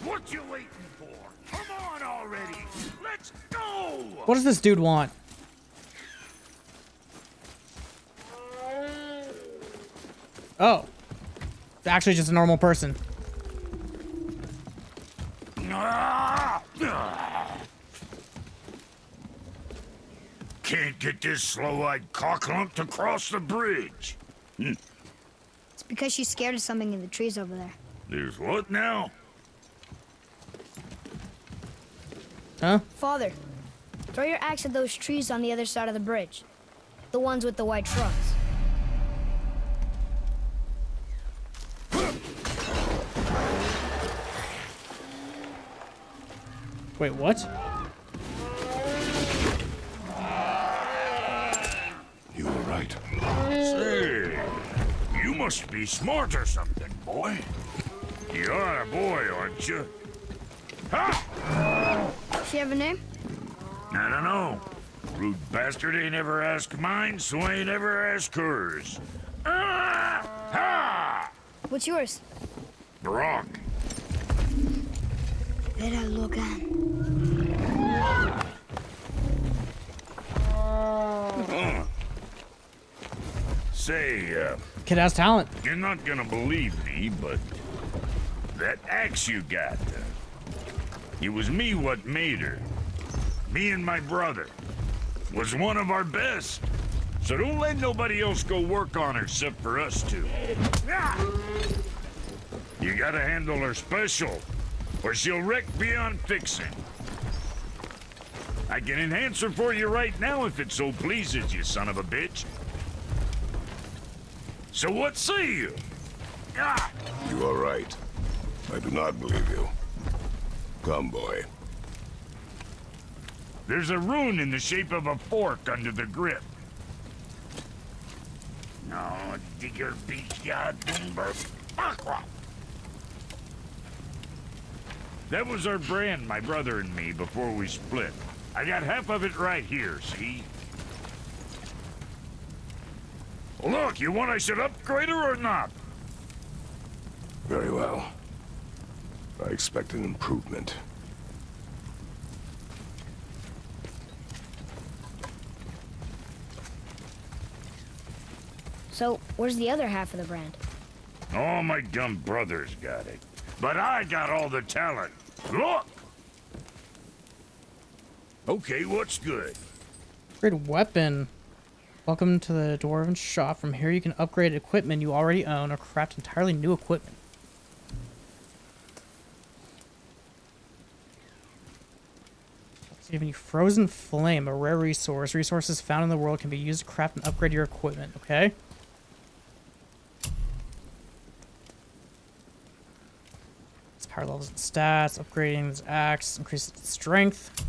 What you waiting for? Come on already. Let's go. What does this dude want? Oh. It's actually just a normal person. Can't get this slow-eyed cocklump to cross the bridge. Hm. It's because she's scared of something in the trees over there. There's what now? Huh? Father, throw your axe at those trees on the other side of the bridge. The ones with the white trunks. Wait, what? Say, you must be smart or something, boy. You're a boy, aren't you? Ha! Does she have a name? I don't know. Rude bastard ain't ever asked mine, so I ain't ever asked hers. Ah! Ha! What's yours? Brock. Let her look at. Say, uh, kid has talent. You're not gonna believe me, but that axe you got, uh, it was me what made her. Me and my brother was one of our best. So don't let nobody else go work on her except for us two. You gotta handle her special, or she'll wreck beyond fixing. I can enhance her for you right now if it so pleases you, son of a bitch. So what say you? Ah. You are right. I do not believe you. Come, boy. There's a rune in the shape of a fork under the grip. No, digger beat ya dumber. That was our brand, my brother and me, before we split. I got half of it right here, see? Look, you want I should upgrade her or not? Very well. I expect an improvement. So, where's the other half of the brand? Oh, my dumb brother's got it. But I got all the talent. Look! Okay, what's good? Great weapon. Welcome to the Dwarven shop. From here you can upgrade equipment you already own or craft entirely new equipment. Giving you frozen flame, a rare resource. Resources found in the world can be used to craft and upgrade your equipment, okay? It's power levels and stats, upgrading this axe, increases its strength.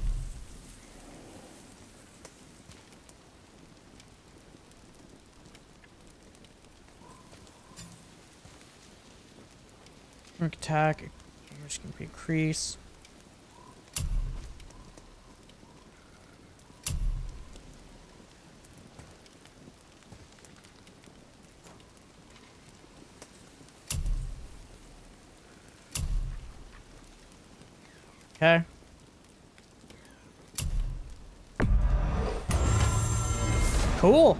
Attack, which can increase. Okay. Cool.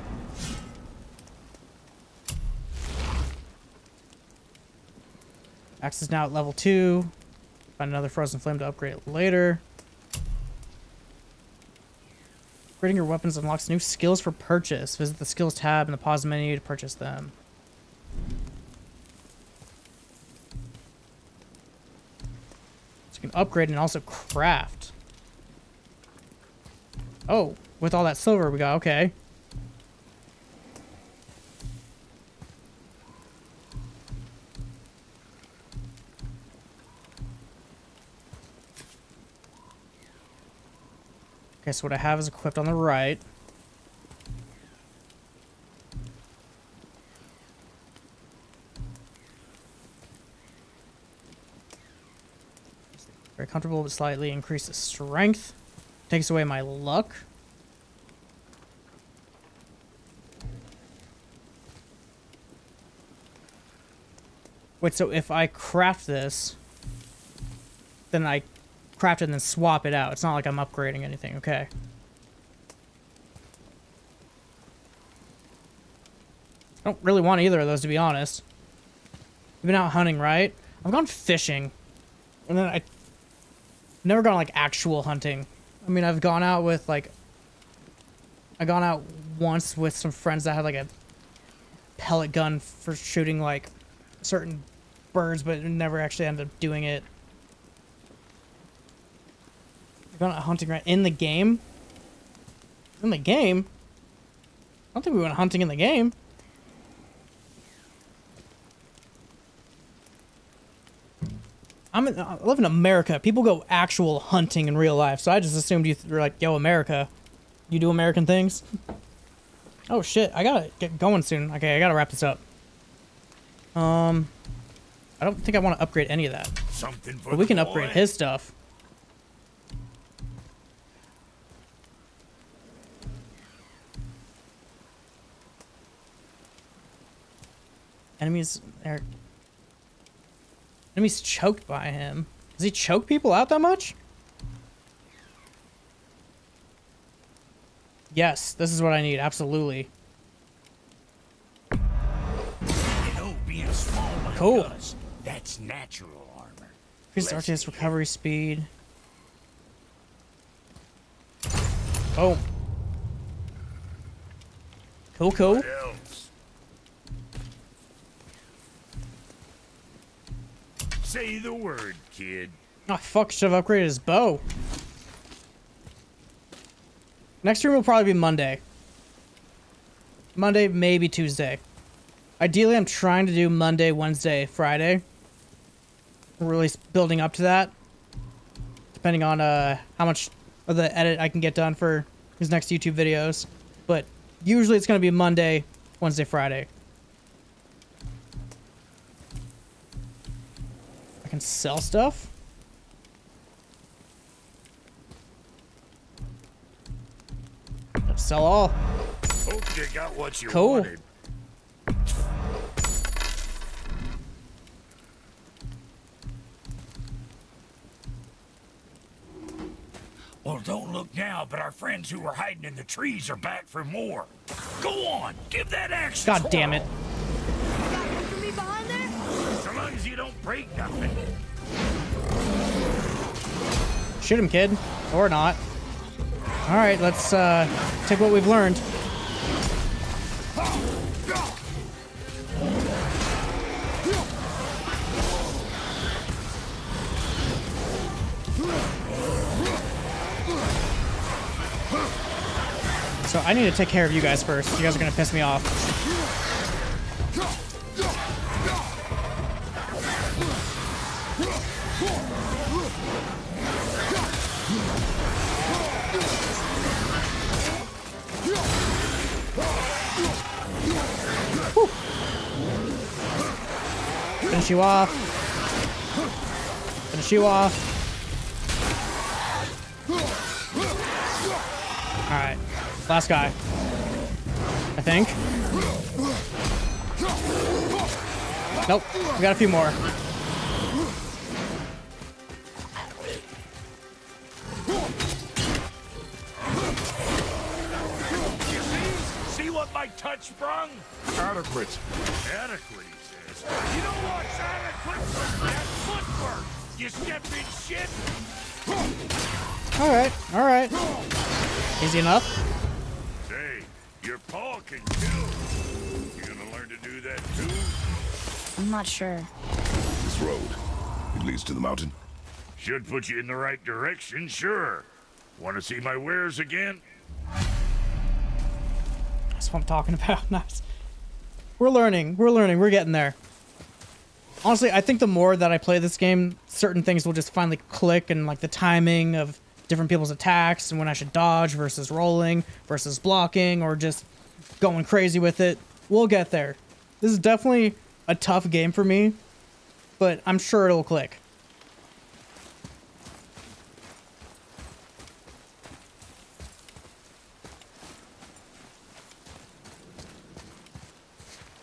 Axe is now at level two. Find another frozen flame to upgrade it later. Upgrading your weapons unlocks new skills for purchase. Visit the skills tab in the pause menu to purchase them. So you can upgrade and also craft. Oh, with all that silver we got, okay. Okay, so what I have is equipped on the right. Very comfortable, but slightly increases strength. Takes away my luck. Wait, so if I craft this, then I craft it and then swap it out. It's not like I'm upgrading anything, okay. I don't really want either of those, to be honest. I've been out hunting, right? I've gone fishing. And then I... never gone, like, actual hunting. I mean, I've gone out with, like... I've gone out once with some friends that had, like, a pellet gun for shooting, like, certain birds, but never actually ended up doing it. We're not hunting right in the game. In the game? I don't think we went hunting in the game. I'm in, I live in America. People go actual hunting in real life, so I just assumed you were like, yo, America, you do American things. Oh shit, I gotta get going soon. Okay, I gotta wrap this up. Um, I don't think I want to upgrade any of that. Something for but we can upgrade boy. His stuff. Enemies are... enemies choked by him. Does he choke people out that much? Yes, this is what I need, absolutely. Cool. That's natural armor. Increased Arceus recovery speed. Oh. Cool, cool. Say the word, kid. Oh, fuck, should have upgraded his bow. Next stream will probably be Monday. Monday, maybe Tuesday. Ideally, I'm trying to do Monday, Wednesday, Friday. We're really building up to that. Depending on uh, how much of the edit I can get done for his next YouTube videos. But usually it's going to be Monday, Wednesday, Friday. I can sell stuff. Sell all. Hope you got what you cool. wanted. Well, don't look now, but our friends who were hiding in the trees are back for more. Go on, give that axe. God damn it. You got one for me behind there? So long as you don't break nothing. Shoot him, kid. Or not. All right, let's uh, take what we've learned. So I need to take care of you guys first. You guys are gonna piss me off. Finish you off. Finish you off. Alright. Last guy. I think. Nope. We got a few more. See what my touch brung? Adequate. Adequate. You know what's out of footwork? That footwork! You step in shit! Alright, alright. Easy enough. Hey, your paw can kill. You gonna learn to do that too? I'm not sure. This road, it leads to the mountain. Should put you in the right direction, sure. Wanna see my wares again? That's what I'm talking about, nice. We're learning, we're learning, we're getting there. Honestly, I think the more that I play this game, certain things will just finally click, and like the timing of different people's attacks and when I should dodge versus rolling versus blocking or just going crazy with it. We'll get there. This is definitely a tough game for me, but I'm sure it'll click.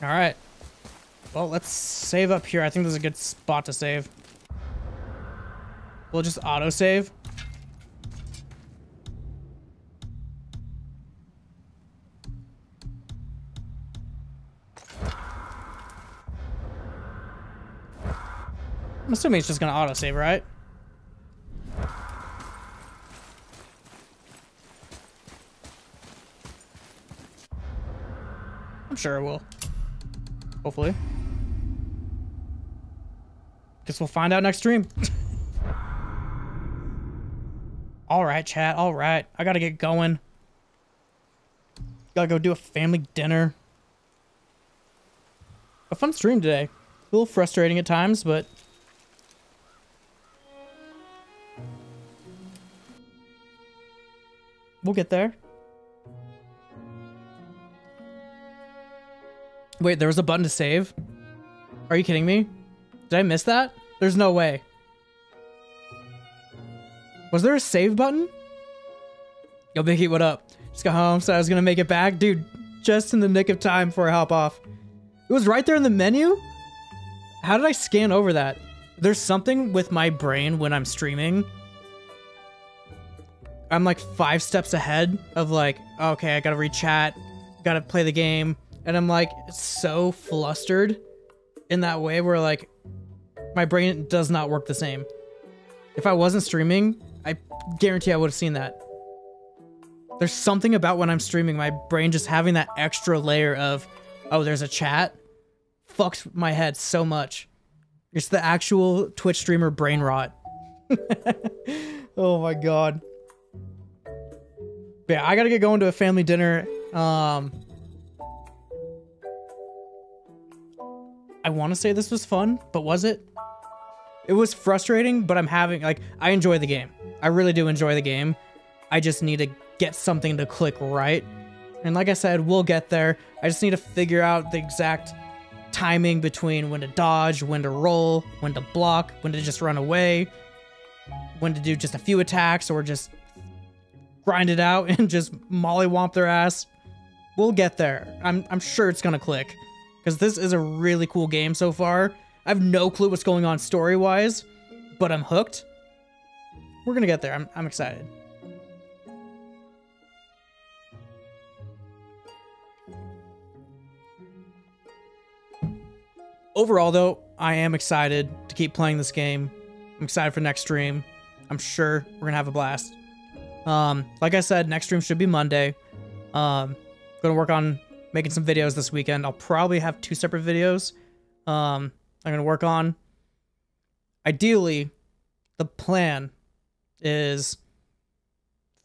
All right. Well, let's save up here. I think there's a good spot to save. We'll just auto-save. I'm assuming it's just gonna auto-save, right? I'm sure it will. Hopefully. Guess we'll find out next stream. All right, chat. All right. I gotta get going. Gotta go do a family dinner. A fun stream today. A little frustrating at times, but... we'll get there. Wait, there was a button to save? Are you kidding me? Did I miss that? There's no way. Was there a save button? Yo, Biggie, what up? Just got home, so I was gonna make it back. Dude, just in the nick of time before I hop off. It was right there in the menu? How did I scan over that? There's something with my brain when I'm streaming. I'm like five steps ahead of like, okay, I gotta re-chat, gotta play the game. And I'm like so flustered. in that way where like my brain does not work the same. If I wasn't streaming, I guarantee I would have seen that. There's something about when I'm streaming, my brain just having that extra layer of, oh, there's a chat, fucks my head so much. It's the actual Twitch streamer brain rot. Oh my God. But yeah, I gotta get going to a family dinner. Um, I want to say this was fun, but was it? It was frustrating, but I'm having, like, I enjoy the game. I really do enjoy the game. I just need to get something to click right. And like I said, we'll get there. I just need to figure out the exact timing between when to dodge, when to roll, when to block, when to just run away, when to do just a few attacks or just grind it out and just mollywomp their ass. We'll get there. I'm, I'm sure it's gonna click. Because this is a really cool game so far. I have no clue what's going on story-wise, but I'm hooked. We're gonna get there. I'm, I'm excited. Overall, though, I am excited to keep playing this game. I'm excited for next stream. I'm sure we're gonna have a blast. Um, like I said, next stream should be Monday. Um, gonna work on making some videos this weekend. I'll probably have two separate videos. Um, I'm gonna work on. Ideally, the plan is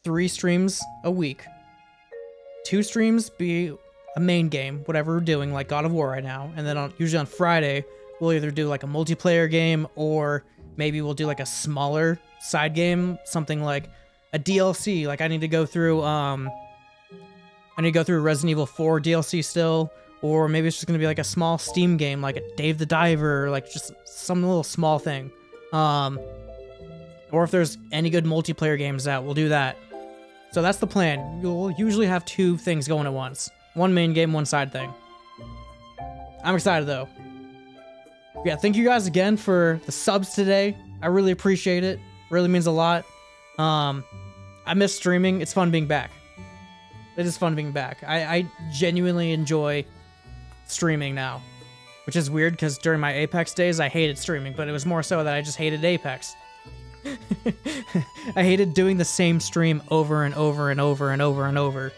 three streams a week. Two streams be a main game, whatever we're doing, like God of War right now. And then on, usually on Friday, we'll either do like a multiplayer game or maybe we'll do like a smaller side game, something like a D L C. Like I need to go through, um, I need to go through Resident Evil four D L C still, or maybe it's just going to be like a small Steam game, like a Dave the Diver, or like just some little small thing. Um, or if there's any good multiplayer games out, we'll do that. So that's the plan. You'll usually have two things going at once. One main game, one side thing. I'm excited though. Yeah, thank you guys again for the subs today. I really appreciate it. Really means a lot. Um, I miss streaming. It's fun being back. It is fun being back. I, I genuinely enjoy streaming now, which is weird because during my Apex days, I hated streaming, but it was more so that I just hated Apex. I hated doing the same stream over and over and over and over and over.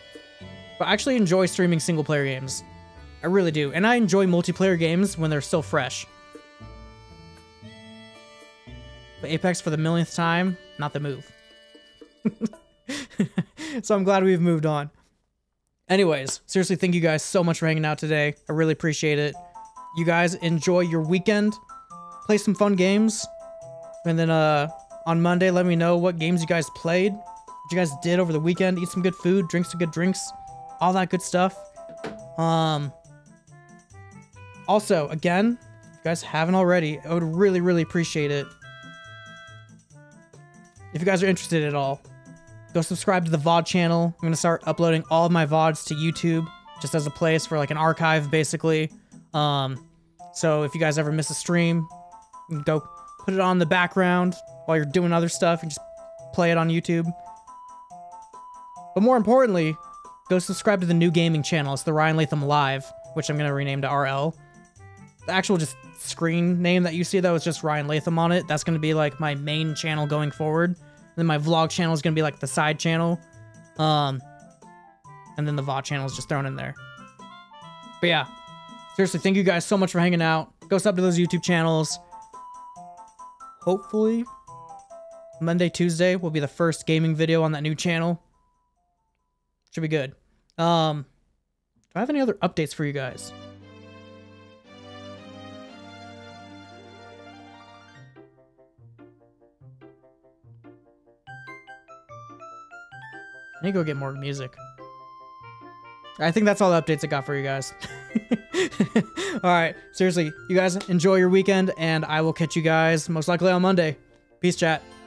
But I actually enjoy streaming single player games. I really do. And I enjoy multiplayer games when they're still fresh. But Apex for the millionth time, not the move. So I'm glad we've moved on. Anyways, seriously, thank you guys so much for hanging out today. I really appreciate it. You guys enjoy your weekend. Play some fun games. And then uh, on Monday, let me know what games you guys played, what you guys did over the weekend. Eat some good food, drink some good drinks. All that good stuff. Um, also, again, if you guys haven't already, I would really, really appreciate it. If you guys are interested at all, go subscribe to the V O D channel. I'm going to start uploading all of my V O Ds to YouTube just as a place for like an archive, basically. Um, so if you guys ever miss a stream, you can go put it on the background while you're doing other stuff and just play it on YouTube. But more importantly, go subscribe to the new gaming channel. It's the Ryan Latham Live, which I'm going to rename to R L. The actual just screen name that you see, though, is just Ryan Latham on it. That's going to be, like, my main channel going forward. And then my vlog channel is going to be, like, the side channel. Um, and then the V O D channel is just thrown in there. But, yeah. Seriously, thank you guys so much for hanging out. Go sub to those YouTube channels. Hopefully, Monday, Tuesday will be the first gaming video on that new channel. Should be good. Um, do I have any other updates for you guys? I need to go get more music. I think that's all the updates I got for you guys. Alright, seriously, you guys enjoy your weekend, and I will catch you guys most likely on Monday. Peace, chat.